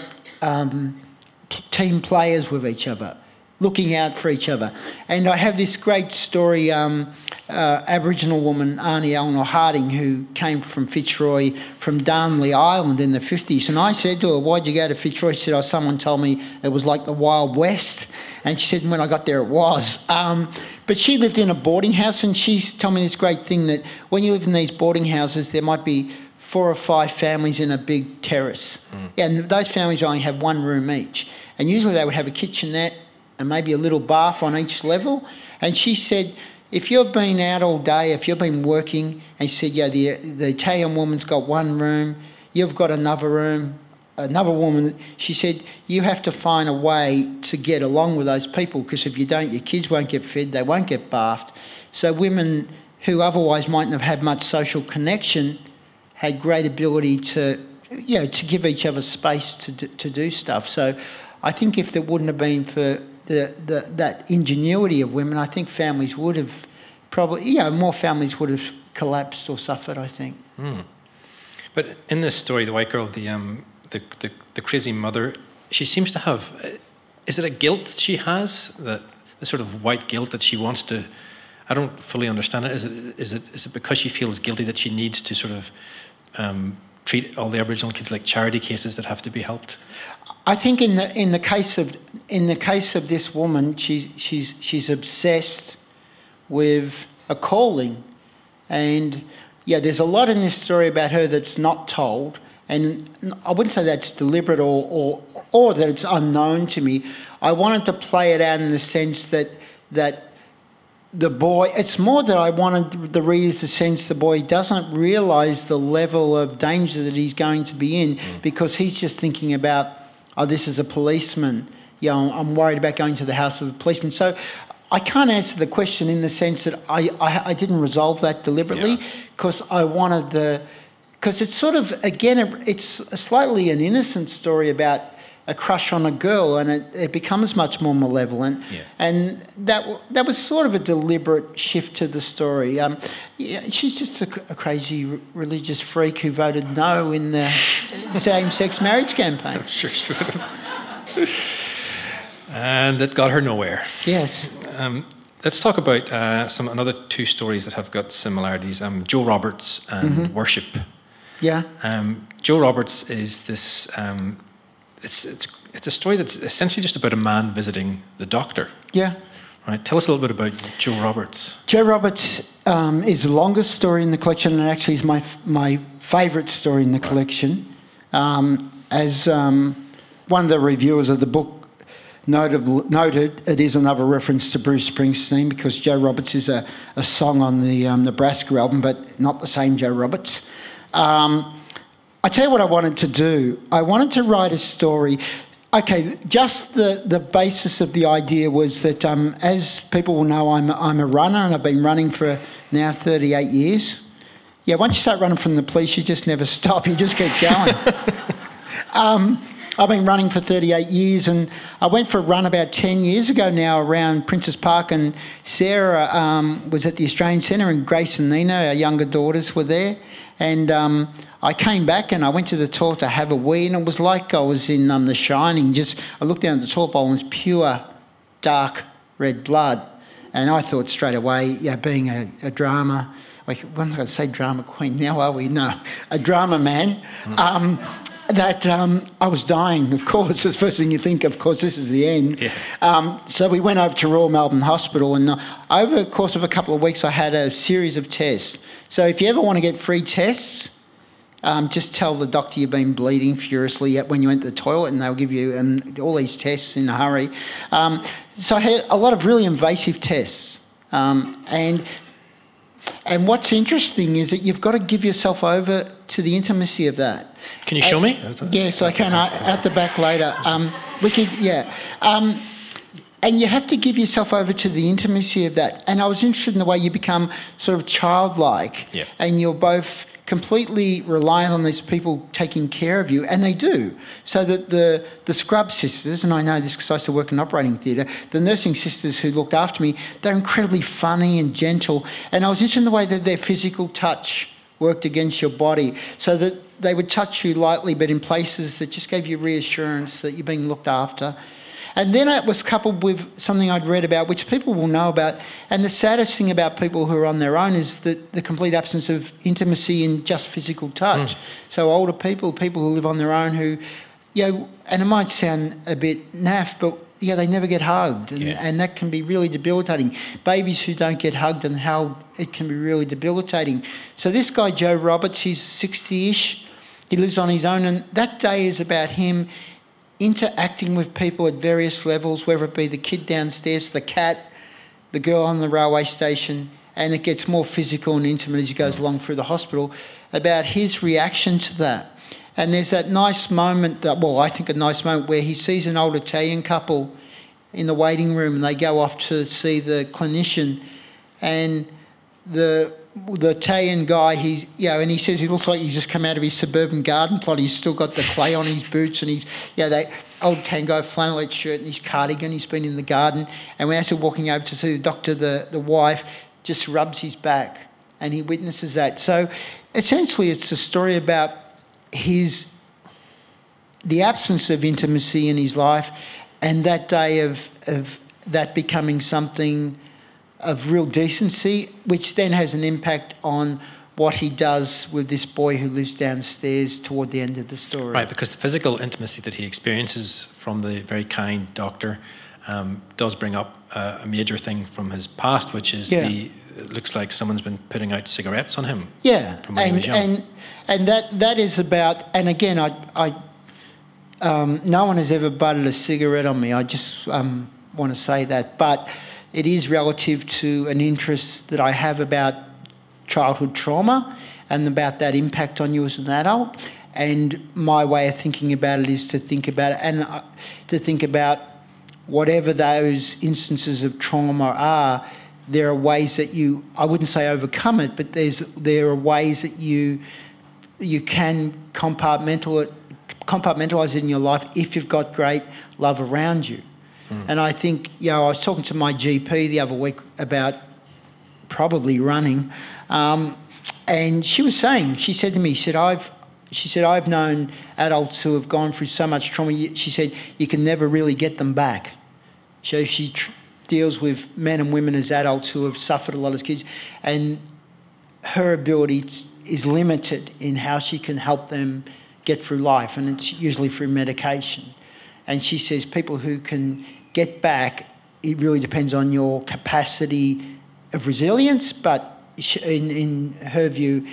team players with each other, looking out for each other. And I have this great story, Aboriginal woman, Arnie Eleanor Harding, who came from Fitzroy, from Darnley Island in the 50s. And I said to her, why'd you go to Fitzroy? She said, oh, someone told me it was like the Wild West. And she said, when I got there, it was. But she lived in a boarding house, and she's told me this great thing that when you live in these boarding houses, there might be 4 or 5 families in a big terrace. Mm. And those families only have one room each. And usually they would have a kitchenette and maybe a little bath on each level. And she said, if you've been out all day, if you've been working, and she said, yeah, the Italian woman's got one room, you've got another room, another woman, she said, you have to find a way to get along with those people, because if you don't, your kids won't get fed, they won't get bathed. So women who otherwise mightn't have had much social connection had great ability to, you know, to give each other space to do stuff. So I think if there wouldn't have been for... that ingenuity of women, I think families would have probably, you know, more families would have collapsed or suffered, I think. Mm. But in this story, the white girl, the crazy mother, she seems to have, is it a guilt she has, that the sort of white guilt that she wants to, I don't fully understand it. Is it because she feels guilty that she needs to sort of treat all the Aboriginal kids like charity cases that have to be helped? I think in the case of this woman, she's obsessed with a calling, and yeah, there's a lot in this story about her that's not told, and I wouldn't say that's deliberate or that it's unknown to me. I wanted to play it out in the sense that the boy, it's more that I wanted the readers to sense the boy doesn't realise the level of danger that he's going to be in, because he's just thinking about, oh, this is a policeman. You know, I'm worried about going to the house of the policeman. So I can't answer the question in the sense that I didn't resolve that deliberately, because I wanted the... Because it's sort of, again, it's a slightly an innocent story about a crush on a girl, and it becomes much more malevolent. And that was sort of a deliberate shift to the story. She's just a crazy religious freak who voted no in the same-sex marriage campaign. I'm sure she would have. And that got her nowhere. Yes. Let's talk about another two stories that have got similarities. Joe Roberts and Worship. Yeah. Joe Roberts is this... It's a story that's essentially just about a man visiting the doctor. Yeah. Right. Tell us a little bit about Joe Roberts. Joe Roberts is the longest story in the collection, and actually is my favourite story in the collection. As one of the reviewers of the book noted, it is another reference to Bruce Springsteen, because Joe Roberts is a song on the Nebraska album, but not the same Joe Roberts. I tell you what I wanted to do. I wanted to write a story. Okay, just the basis of the idea was that, as people will know, I'm a runner, and I've been running for now 38 years. Yeah, once you start running from the police, you just never stop. You just keep going. I've been running for 38 years, and I went for a run about 10 years ago now around Princess Park, and Sarah was at the Australian Centre, and Grace and Nina, our younger daughters, were there. And I came back and I went to the toilet to have a wee, and it was like I was in The Shining. I looked down at the toilet bowl and it was pure, dark, red blood. And I thought straight away, being a drama, when did I say drama queen? Now are we? No, a drama man. I was dying, of course. It's the first thing you think, of course, this is the end. Yeah. So we went over to Royal Melbourne Hospital, and over the course of a couple of weeks, I had a series of tests. So if you ever want to get free tests, just tell the doctor you've been bleeding furiously when you went to the toilet, and they'll give you all these tests in a hurry. So I had a lot of really invasive tests. And what's interesting is that you've got to give yourself over to the intimacy of that. Can you show me? Yes, I can. At the back later. We could, yeah. And you have to give yourself over to the intimacy of that. And I was interested in the way you become sort of childlike. Yeah. And you're both completely reliant on these people taking care of you, and they do. So that the scrub sisters, and I know this because I used to work in operating theatre, the nursing sisters who looked after me, they're incredibly funny and gentle. And I was interested in the way that their physical touch worked against your body, so that they would touch you lightly but in places that just gave you reassurance that you're being looked after. And then it was coupled with something I'd read about, which people will know about, and the saddest thing about people who are on their own is the complete absence of intimacy in just physical touch. So older people, people who live on their own who, and it might sound a bit naff, but they never get hugged, and that can be really debilitating. Babies who don't get hugged, and how it can be really debilitating. So this guy, Joe Roberts, he's 60-ish. He lives on his own, and that day is about him interacting with people at various levels, whether it be the kid downstairs, the cat, the girl on the railway station, and it gets more physical and intimate as he goes along through the hospital, about his reaction to that. And there's that nice moment, where he sees an old Italian couple in the waiting room, and they go off to see the clinician, and the Italian guy, and he says he looks like he's just come out of his suburban garden plot. He's still got the clay on his boots, and he's, that old tango flannelette shirt and his cardigan. He's been in the garden. And when they're walking over to see the doctor, the wife just rubs his back, and he witnesses that. So essentially it's a story about the absence of intimacy in his life, and that day of that becoming something of real decency, which then has an impact on what he does with this boy who lives downstairs toward the end of the story. Right, because the physical intimacy that he experiences from the very kind doctor does bring up a major thing from his past, which is it looks like someone's been putting out cigarettes on him. Yeah, and that is about, and again, no one has ever butted a cigarette on me. I just want to say that, but It is relative to an interest that I have about childhood trauma and about that impact on you as an adult. And my way of thinking about it is to think about it and to think about whatever those instances of trauma are, there are ways that you, I wouldn't say overcome it, but there are ways that you can compartmentalise it in your life if you've got great love around you. Mm. And I think, you know, I was talking to my GP the other week about probably running, and she was saying, she said to me, she said, I've known adults who have gone through so much trauma. She said, you can never really get them back. So she deals with men and women as adults who have suffered a lot as kids, and her ability is limited in how she can help them get through life, and it's usually through medication. And she says people who can get back, it really depends on your capacity of resilience, but in her view,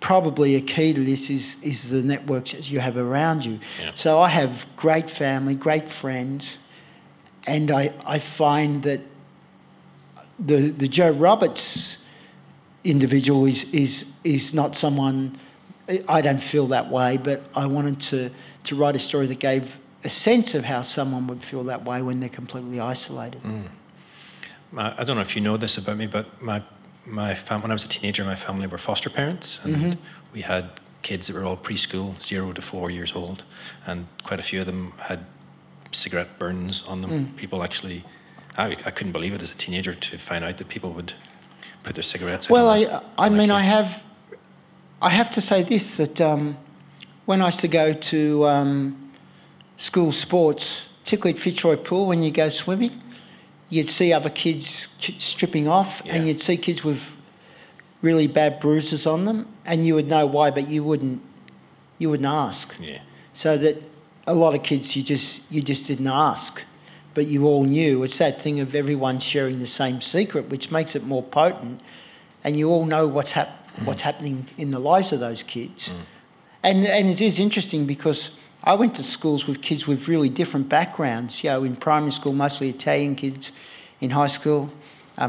probably a key to this is the networks that you have around you. Yeah. So I have great family, great friends, and I find that the Joe Roberts individual is not someone, I don't feel that way, but I wanted to write a story that gave a sense of how someone would feel that way when they're completely isolated. Mm. I don't know if you know this about me, but when I was a teenager, my family were foster parents, and mm-hmm. we had kids that were all preschool, 0 to 4 years old, and quite a few of them had cigarette burns on them. Mm. People actually, I couldn't believe it as a teenager to find out that people would put their cigarettes out. Well, I have to say this, that when I used to go to school sports, particularly at Fitzroy Pool, when you go swimming, you'd see other kids stripping off, yeah. and you'd see kids with really bad bruises on them, and you would know why, but you wouldn't ask. Yeah. So that a lot of kids you just didn't ask, but you all knew. It's that thing of everyone sharing the same secret, which makes it more potent, and you all know what's happening in the lives of those kids. Mm. And it is interesting because I went to schools with kids with really different backgrounds. You know, in primary school, mostly Italian kids. In high school,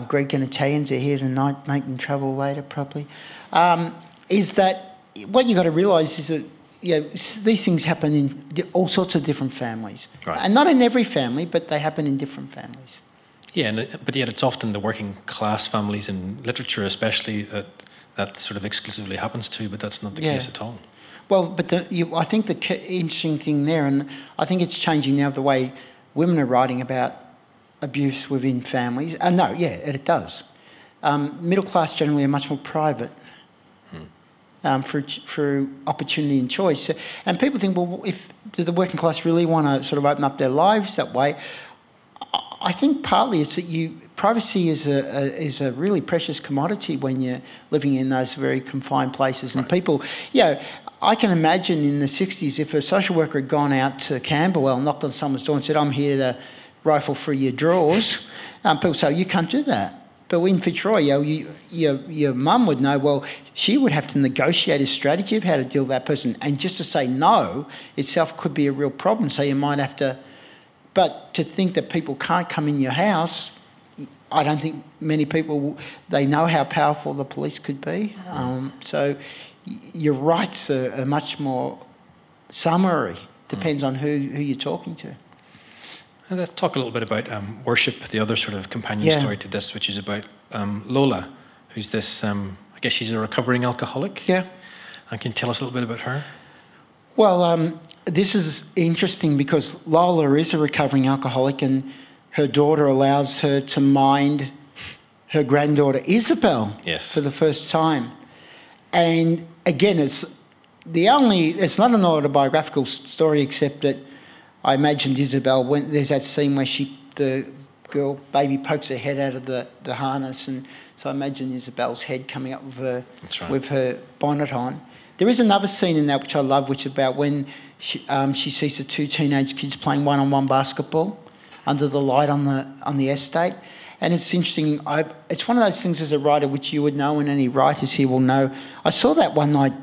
Greek and Italians are here tonight, making trouble later, probably. Is that what you got to realise is that, you know, these things happen in all sorts of different families, right. and not in every family, but they happen in different families. Yeah, but yet it's often the working class families in literature, especially, that sort of exclusively happens to. But that's not the yeah. case at all. Well, but I think the interesting thing there, and I think it's changing now the way women are writing about abuse within families. It does. Middle class generally are much more private through opportunity and choice. And people think, well, do the working class really want to sort of open up their lives that way? I think partly it's that privacy is a really precious commodity when you're living in those very confined places. And right. people, you know, I can imagine in the 60s if a social worker had gone out to Camberwell, knocked on someone's door and said, I'm here to rifle through your drawers, people say, you can't do that. But in Fitzroy, your mum would know, well, she would have to negotiate a strategy of how to deal with that person. And just to say no itself could be a real problem. So you might have to... But to think that people can't come in your house, I don't think many people, they know how powerful the police could be. So your rights are much more summary. Depends on who you're talking to. And let's talk a little bit about worship, the other sort of companion yeah. story to this, which is about Lola, who's this, I guess she's a recovering alcoholic. Yeah. And can you tell us a little bit about her? Well, this is interesting because Lola is a recovering alcoholic, and her daughter allows her to mind her granddaughter Isabel yes. for the first time. And again, it's not an autobiographical story, except that I imagined Isabel when there's that scene where the girl baby pokes her head out of the harness, and so I imagine Isabel's head coming up with her That's right. with her bonnet on. There is another scene in that which I love, which is about when she sees the two teenage kids playing one-on-one basketball under the light on the estate. And it's interesting, it's one of those things as a writer which you would know, and any writers here will know. I saw that one night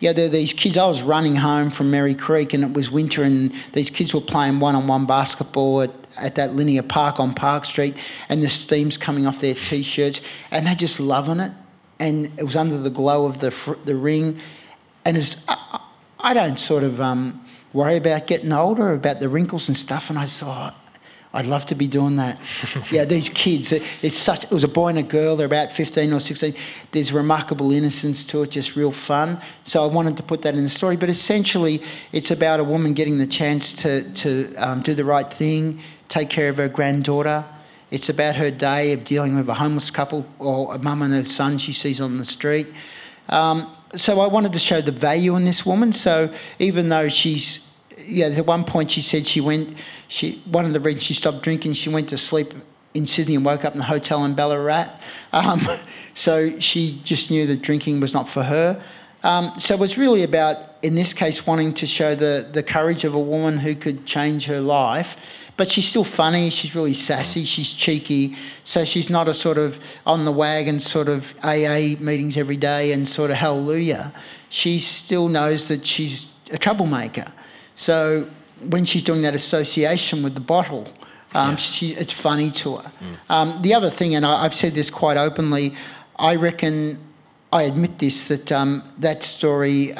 yeah, there were these kids. I was running home from Merry Creek and it was winter and these kids were playing one-on-one basketball at that linear park on Park Street, and the steam's coming off their T-shirts and they're just loving it. And it was under the glow of the ring. And I don't sort of worry about getting older, about the wrinkles and stuff, and I thought, I'd love to be doing that. Yeah, these kids, it was a boy and a girl, they're about 15 or 16. There's remarkable innocence to it, just real fun. So I wanted to put that in the story, but essentially it's about a woman getting the chance to do the right thing, take care of her granddaughter. It's about her day of dealing with a homeless couple or a mum and her son she sees on the street. So I wanted to show the value in this woman. So even though she's, yeah, at one point she said one of the reasons she stopped drinking, she went to sleep in Sydney and woke up in a hotel in Ballarat. So she just knew that drinking was not for her. So it was really about, in this case, wanting to show the courage of a woman who could change her life. But she's still funny, she's really sassy, she's cheeky. So she's not a sort of on the wagon sort of AA meetings every day and sort of hallelujah. She still knows that she's a troublemaker. So when she's doing that association with the bottle, it's funny to her. The other thing, and I've said this quite openly, I reckon, I admit this, that that story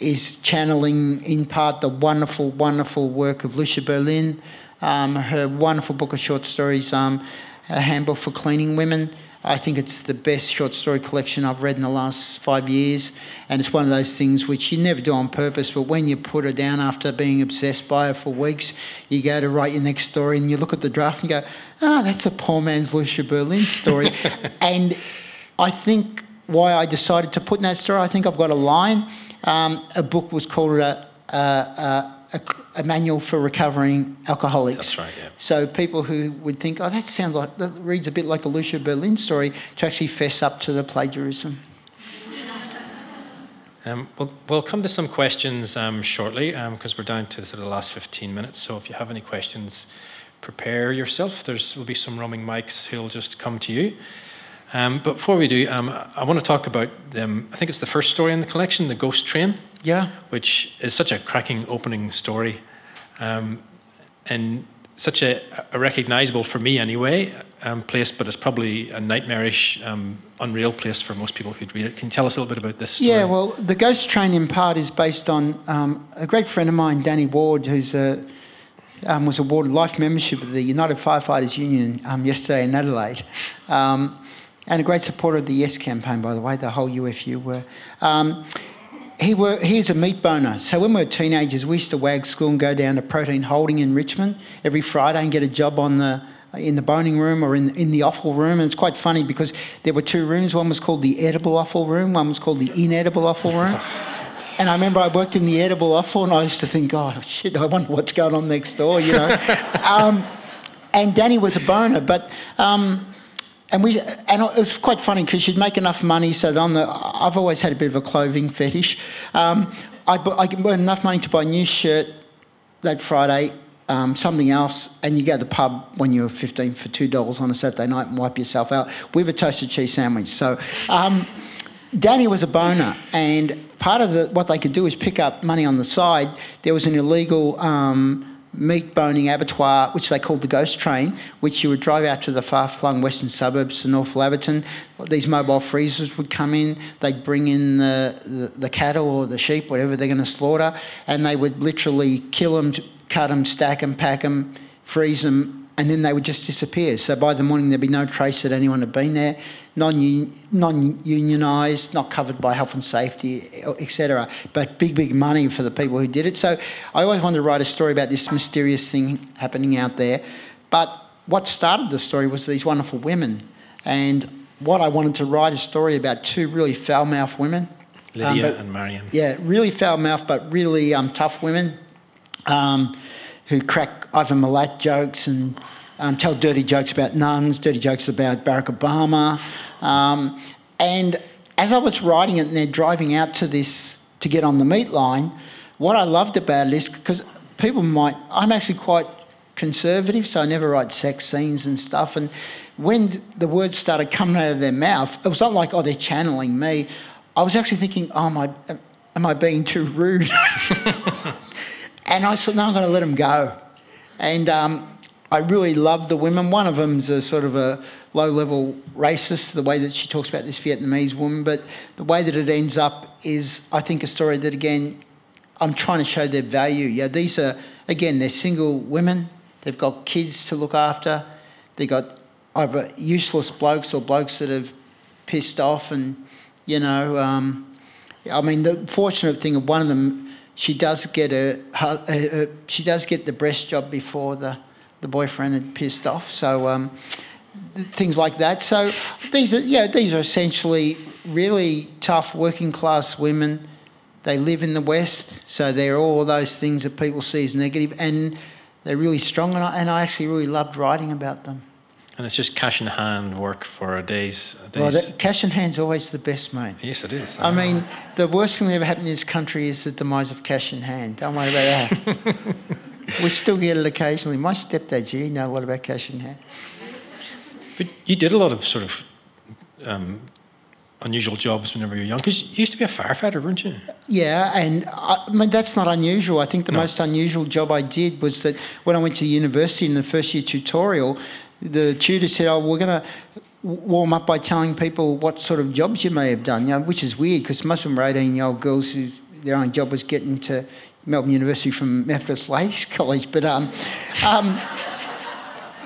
is channeling in part the wonderful, wonderful work of Lucia Berlin, her wonderful book of short stories, A Handbook for Cleaning Women. I think it's the best short story collection I've read in the last 5 years, and it's one of those things which you never do on purpose, but when you put her down after being obsessed by her for weeks, you go to write your next story and you look at the draft and you go, oh, that's a poor man's Lucia Berlin story. And I think why I decided to put in that story, I think I've got a line. A book was called a manual for recovering alcoholics. That's right, yeah. So people who would think, oh, that sounds like, that reads a bit like a Lucia Berlin story, to actually fess up to the plagiarism. We'll come to some questions shortly, because we're down to sort of the last 15 minutes. So if you have any questions, prepare yourself. There'll be some roaming mics who'll just come to you. But before we do, I want to talk about, I think it's the first story in the collection, The Ghost Train. Yeah. Which is such a cracking opening story, and such a recognisable, for me anyway, place, but it's probably a nightmarish, unreal place for most people who'd read it. Can you tell us a little bit about this story? Yeah, well, The Ghost Train in part is based on a great friend of mine, Danny Ward, who's was awarded life membership of the United Firefighters Union yesterday in Adelaide. And a great supporter of the Yes campaign, by the way, the whole UFU were. He's a meat boner. So when we were teenagers, we used to wag school and go down to Protein Holding in Richmond every Friday and get a job in the boning room or in the offal room. And it's quite funny because there were two rooms. One was called the edible offal room. One was called the inedible offal room. And I remember I worked in the edible offal and I used to think, oh, shit, I wonder what's going on next door, you know. And Danny was a boner, but... And it was quite funny because you'd make enough money so that I've always had a bit of a clothing fetish. I could earn enough money to buy a new shirt that Friday, something else, and you go to the pub when you were 15 for $2 on a Saturday night and wipe yourself out with a toasted cheese sandwich. So Danny was a boner, and part of what they could do is pick up money on the side. There was an illegal... meat boning abattoir, which they called the Ghost Train, which you would drive out to the far-flung western suburbs to North Laverton. These mobile freezers would come in, they'd bring in the cattle or the sheep, whatever they're going to slaughter, and they would literally kill them, cut them, stack them, pack them, freeze them, and then they would just disappear. So by the morning there'd be no trace that anyone had been there, non-unionised, not covered by health and safety, etc. But big, big money for the people who did it. So I always wanted to write a story about this mysterious thing happening out there. But what started the story was these wonderful women. And what I wanted to write a story about two really foul-mouthed women. Lydia and Mariam. Yeah, really foul-mouthed but really tough women who crack Ivan Milat jokes and... tell dirty jokes about nuns, dirty jokes about Barack Obama. And as I was writing it and they're driving out to this to get on the meat line, what I loved about it is because people might... I'm actually quite conservative, so I never write sex scenes and stuff. And when the words started coming out of their mouth, it was not like, oh, they're channeling me. I was actually thinking, oh, am I being too rude? And I said, no, I'm going to let them go. And I really love the women. One of them's a sort of a low-level racist, the way that she talks about this Vietnamese woman, but the way that it ends up is, I think, a story that, again, I'm trying to show their value. Yeah, these are, again, they're single women. They've got kids to look after. They've got either useless blokes or blokes that have pissed off and, you know, I mean, the fortunate thing of one of them, she does get she does get the breast job before the boyfriend had pissed off. So things like that. So these are essentially really tough working class women. They live in the West, so they're all those things that people see as negative, and they're really strong. And I actually really loved writing about them. And it's just cash in hand work for a day's. Well, cash in hand's always the best, mate. Yes, it is. I mean, the worst thing that ever happened in this country is the demise of cash in hand. Don't worry about that. We still get it occasionally. My stepdad's here, he knows a lot about cash in hand. But you did a lot of sort of unusual jobs whenever you were young, because you used to be a firefighter, weren't you? Yeah, and I mean, that's not unusual. I think the most unusual job I did was that when I went to university in the first year tutorial, the tutor said, oh, we're going to warm up by telling people what sort of jobs you may have done, you know, which is weird because most of them were 18-year-old girls who their only job was getting to Melbourne University from Methodist Ladies College. But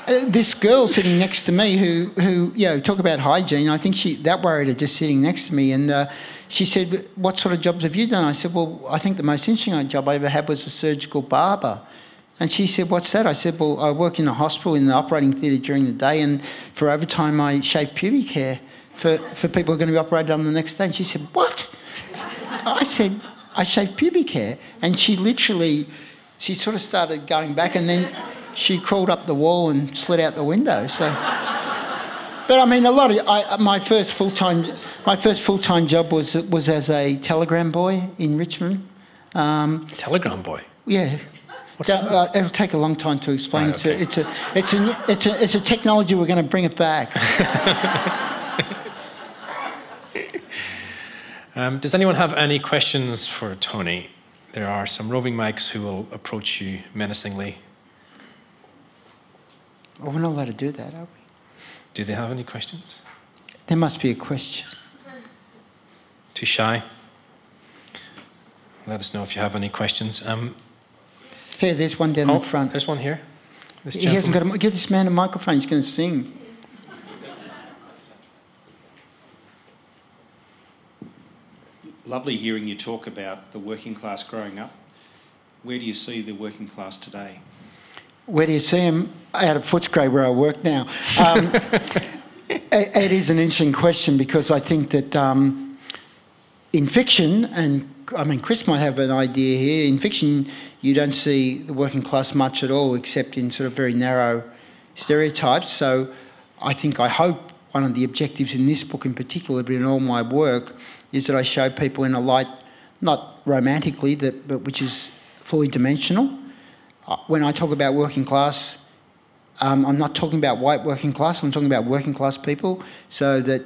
this girl sitting next to me who you know, talk about hygiene, I think that worried her just sitting next to me. And she said, what sort of jobs have you done? I said, well, I think the most interesting job I ever had was a surgical barber. And she said, what's that? I said, well, I work in a hospital in the operating theatre during the day, and for overtime I shave pubic hair for people who are going to be operated on the next day. And she said, what? I said, I shave pubic hair. And she literally, she sort of started going back, and then she crawled up the wall and slid out the window. So, but I mean, a lot of, my first full-time job was as a telegram boy in Richmond. Telegram boy? Yeah. It'll take a long time to explain. Right, okay. It's a technology. We're going to bring it back. Does anyone have any questions for Tony? There are some roving mics who will approach you menacingly. Well, we're not allowed to do that, are we? Do they have any questions? There must be a question. Too shy? Let us know if you have any questions. Here, there's one down the front. There's one here. He hasn't got a... Give this man a microphone. He's going to sing. Lovely hearing you talk about the working class growing up. Where do you see the working class today? Where do you see them? Out of Footscray, where I work now. It is an interesting question, because I think that in fiction, and I mean, Chris might have an idea here. In fiction, you don't see the working class much at all, except in sort of very narrow stereotypes. So I hope one of the objectives in this book in particular, but in all my work, is that I show people in a light, not romantically, but which is fully dimensional. When I talk about working class, I'm not talking about white working class, I'm talking about working class people, so that,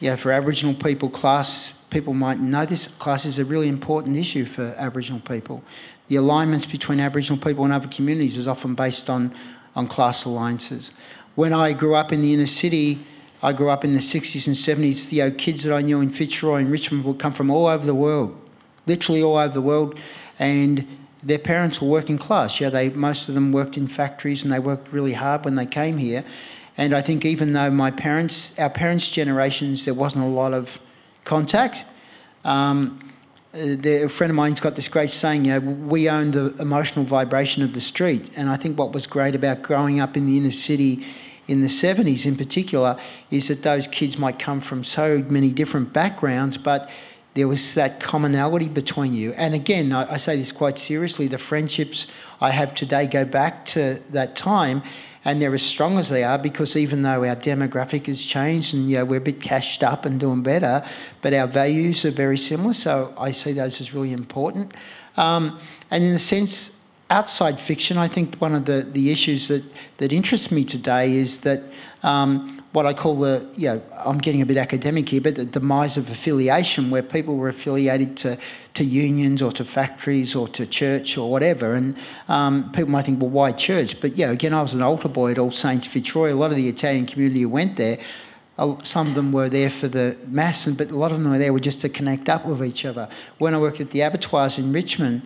you know, for Aboriginal people, class... people might know this, class is a really important issue for Aboriginal people. The alignments between Aboriginal people and other communities is often based on class alliances. When I grew up in the inner city, I grew up in the 60s and 70s, the kids that I knew in Fitzroy and Richmond would come from all over the world, literally all over the world, and their parents were working class. Yeah, most of them worked in factories, and they worked really hard when they came here. And I think even though our parents' generations, there wasn't a lot of contact. A friend of mine's got this great saying, you know, we own the emotional vibration of the street. And I think what was great about growing up in the inner city in the 70s in particular is that those kids might come from so many different backgrounds, but there was that commonality between you. And again, I say this quite seriously, the friendships I have today go back to that time, and they're as strong as they are, because even though our demographic has changed and, you know, we're a bit cashed up and doing better, but our values are very similar, so I see those as really important. And in a sense, outside fiction, I think one of the issues that interests me today is that what I call the, you know, I'm getting a bit academic here, but the demise of affiliation, where people were affiliated to unions or to factories or to church or whatever. And people might think, well, why church? But, yeah, again, I was an altar boy at All Saints Fitzroy. A lot of the Italian community who went there, some of them were there for the mass, but a lot of them were there were just to connect up with each other. When I worked at the abattoirs in Richmond,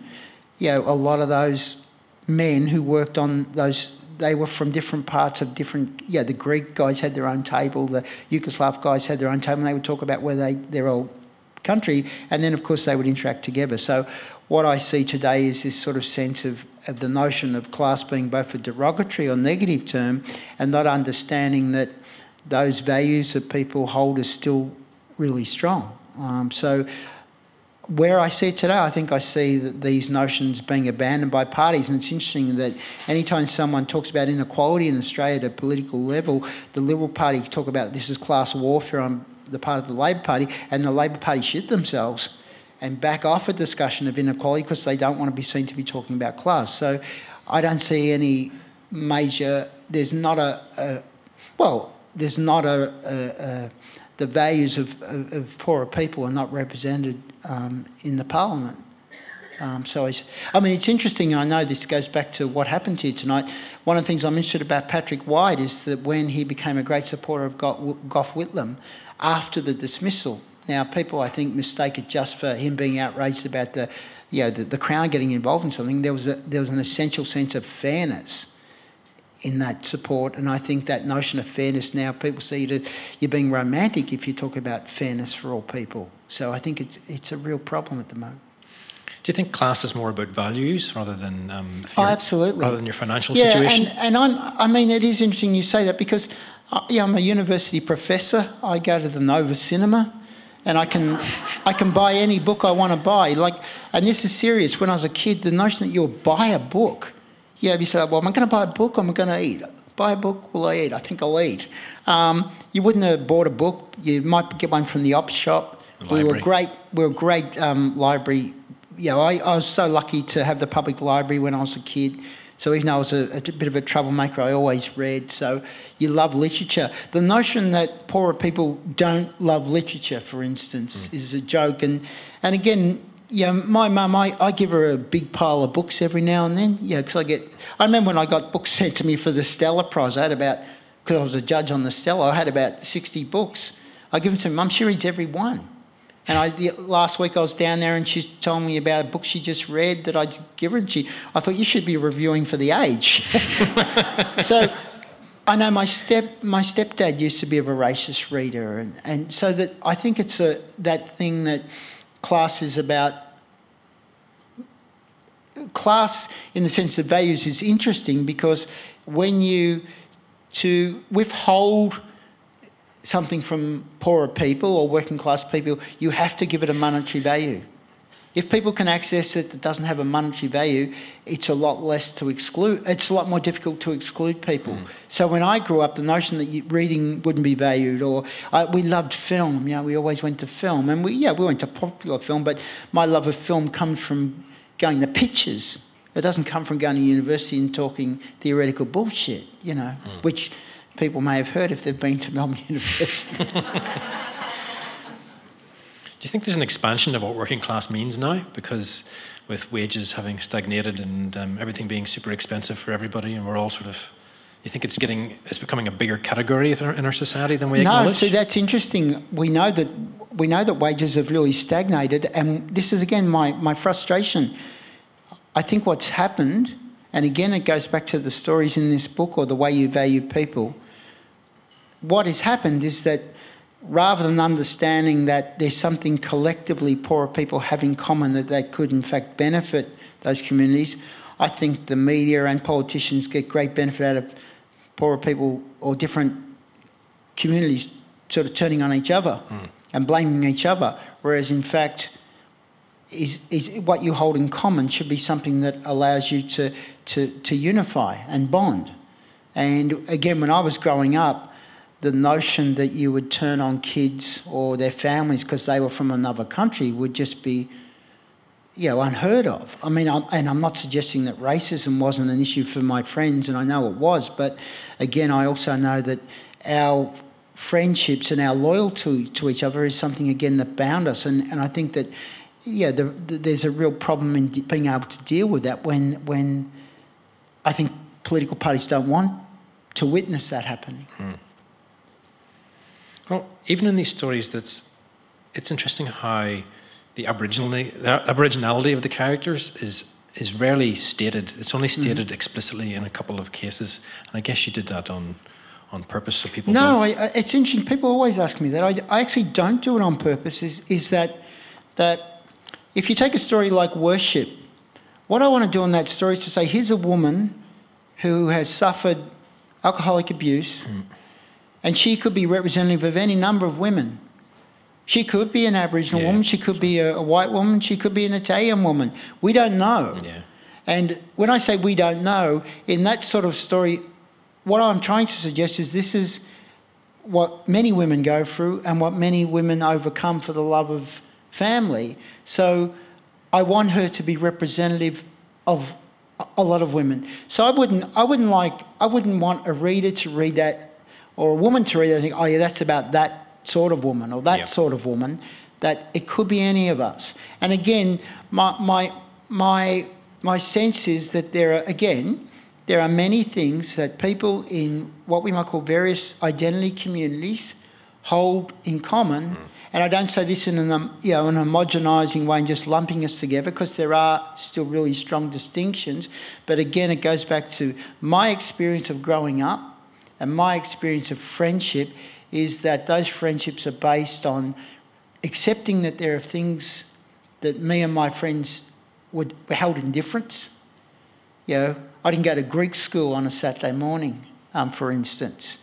you know, a lot of those men who worked on those, they were from different parts of different, you know, the Greek guys had their own table, the Yugoslav guys had their own table, and they would talk about where their old country, and then, of course, they would interact together. So what I see today is this sort of sense of the notion of class being both a derogatory or negative term, and not understanding that those values that people hold are still really strong. So where I see it today, I think I see that these notions being abandoned by parties. And it's interesting that anytime someone talks about inequality in Australia at a political level, the Liberal Party talk about this is class warfare on the part of the Labor Party, and the Labor Party shit themselves and back off a discussion of inequality because they don't want to be seen to be talking about class. So I don't see any major... the values of poorer people are not represented in the parliament. So it's interesting. I know this goes back to what happened here tonight. One of the things I'm interested about Patrick White is that when he became a great supporter of Gough Whitlam after the dismissal. Now, people, I think, mistake it just for him being outraged about the Crown getting involved in something. There was an essential sense of fairness in that support, and I think that notion of fairness now, people see you're being romantic if you talk about fairness for all people. So I think it's a real problem at the moment. Do you think class is more about values rather than absolutely, rather than your financial situation? Yeah, and I mean it is interesting you say that because I'm a university professor. I go to the Nova Cinema, and I can buy any book I want to buy. And this is serious. When I was a kid, the notion that you'll buy a book. Yeah, you say, well, am I going to buy a book or am I going to eat? Buy a book, will I eat? I think I'll eat. You wouldn't have bought a book. You might get one from the op shop. We were a great library. You know, I was so lucky to have the public library when I was a kid. So even though I was a bit of a troublemaker, I always read. So you love literature. The notion that poorer people don't love literature, for instance, is a joke. And again... Yeah, my mum, I give her a big pile of books every now and then. Yeah, because I remember when I got books sent to me for the Stella Prize, because I was a judge on the Stella, I had about 60 books. I give them to my mum, she reads every one. And last week I was down there and she told me about a book she just read that I'd give her, and I thought, you should be reviewing for The Age. So I know my stepdad used to be a voracious reader, and so that I think it's that thing that... Class in the sense of values is interesting, because when to withhold something from poorer people or working class people, you have to give it a monetary value. If people can access it that doesn't have a monetary value, it's a lot less to exclude. It's a lot more difficult to exclude people. So when I grew up, the notion that reading wouldn't be valued, or we loved film. You know, we always went to film, and we went to popular film. But my love of film comes from going to pictures. It doesn't come from going to university and talking theoretical bullshit. You know, which people may have heard if they've been to Melbourne University. Do you think there's an expansion of what working class means now? Because with wages having stagnated and everything being super expensive for everybody, and we're all sort of... You think it's becoming a bigger category in our society than we acknowledge? No, see, that's interesting. We know that wages have really stagnated, and this is, again, my frustration. I think what's happened, and again, it goes back to the stories in this book or the way you value people. What has happened is that rather than understanding that there's something collectively poorer people have in common that could in fact benefit those communities, I think the media and politicians get great benefit out of poorer people or different communities sort of turning on each other and blaming each other, whereas in fact is what you hold in common should be something that allows you to unify and bond. And again, when I was growing up, the notion that you would turn on kids or their families because they were from another country would just be you know, unheard of. I mean, I'm not suggesting that racism wasn't an issue for my friends, and I know it was, but again, I also know that our friendships and our loyalty to each other is something, again, that bound us. And I think that, yeah, there's a real problem in being able to deal with that when I think political parties don't want to witness that happening. Mm. Well, even in these stories, it's interesting how the aboriginality of the characters is rarely stated. It's only stated explicitly in a couple of cases, and I guess you did that on purpose, so people. No, it's interesting. People always ask me that. I actually don't do it on purpose. Is that if you take a story like Worship, what I want to do in that story is to say, here's a woman who has suffered alcoholic abuse, and she could be representative of any number of women. She could be an Aboriginal woman, she could be a white woman, she could be an Italian woman. We don't know. Yeah. And when I say we don't know, in that sort of story, what I'm trying to suggest is this is what many women go through and what many women overcome for the love of family. So I want her to be representative of a lot of women. So I wouldn't want a reader to read that, or a woman to read that and think, oh yeah, that's about that sort of woman, or that sort of woman, that it could be any of us. And again, my sense is that there are many things that people in what we might call various identity communities hold in common. And I don't say this in an homogenising way and just lumping us together, because there are still really strong distinctions. But again, it goes back to my experience of growing up and my experience of friendship, is that those friendships are based on accepting that there are things that me and my friends were held in difference. You know, I didn't go to Greek school on a Saturday morning, for instance.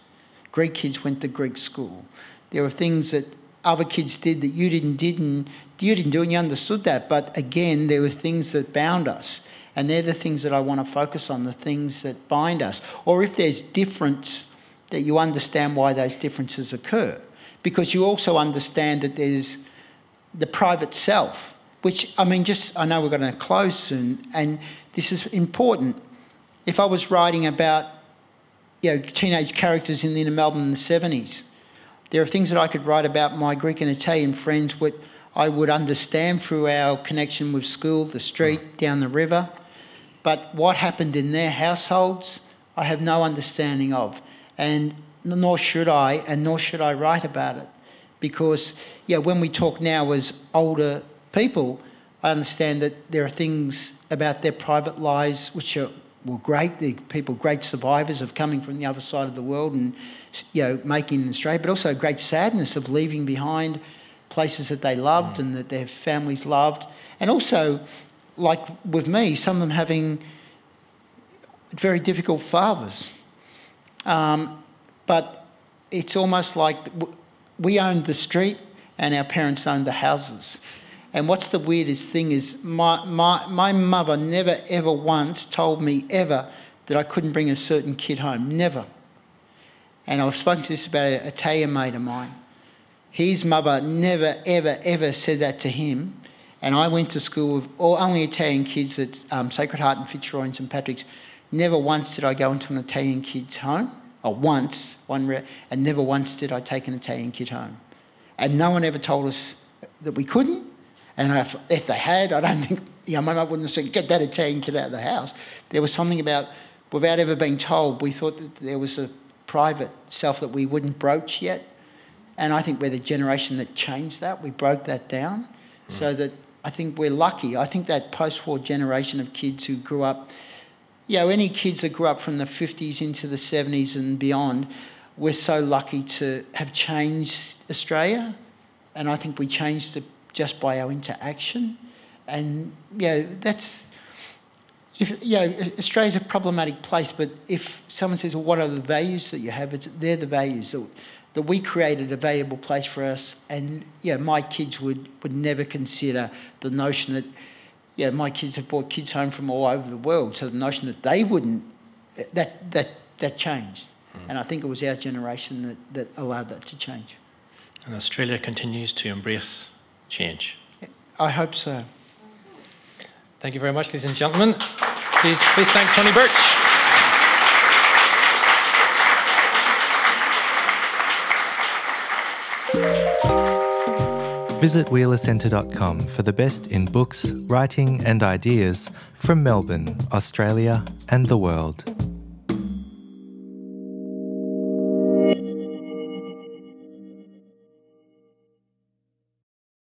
Greek kids went to Greek school. There were things that other kids did that you didn't do, and you understood that. But again, there were things that bound us, and they're the things that I want to focus on, the things that bind us. Or if there's difference, that you understand why those differences occur, because you also understand that there's the private self, which, I mean, I know we're going to close soon, and this is important. If I was writing about, you know, teenage characters in the inner Melbourne in the 70s, there are things that I could write about my Greek and Italian friends, what I would understand through our connection with school, the street, down the river, but what happened in their households, I have no understanding of. And nor should I, write about it, because, yeah, when we talk now as older people, I understand that there are things about their private lives which are, well, great. The people, great survivors of coming from the other side of the world and, you know, making it in Australia, but also great sadness of leaving behind places that they loved and that their families loved, and also, like with me, some of them having very difficult fathers. But it's almost like we owned the street and our parents owned the houses. And what's the weirdest thing is my mother never, ever once told me ever that I couldn't bring a certain kid home, never. And I've spoken to this about a Italian mate of mine. His mother never, ever, ever said that to him. And I went to school with only Italian kids at Sacred Heart and Fitzroy and St Patrick's. Never once did I go into an Italian kid's home, or once, and never once did I take an Italian kid home. And no one ever told us that we couldn't, and if they had, I don't think, you know, my mum wouldn't have said, get that Italian kid out of the house. There was something about, without ever being told, we thought that there was a private self that we wouldn't broach yet, and I think we're the generation that changed that. We broke that down, so that I think we're lucky. I think that post-war generation of kids who grew up, you know, any kids that grew up from the 50s into the 70s and beyond, we're so lucky to have changed Australia, and I think we changed it just by our interaction. And, you know, you know, Australia's a problematic place, but if someone says, well, what are the values that you have? They're the values that we created a valuable place for us, and, you know, my kids would never consider the notion that, yeah, my kids have brought kids home from all over the world, so the notion that they wouldn't, that changed. And I think it was our generation that allowed that to change. And Australia continues to embrace change. I hope so. Thank you very much, ladies and gentlemen. Please thank Tony Birch. Visit wheelercentre.com for the best in books, writing and ideas from Melbourne, Australia and the world.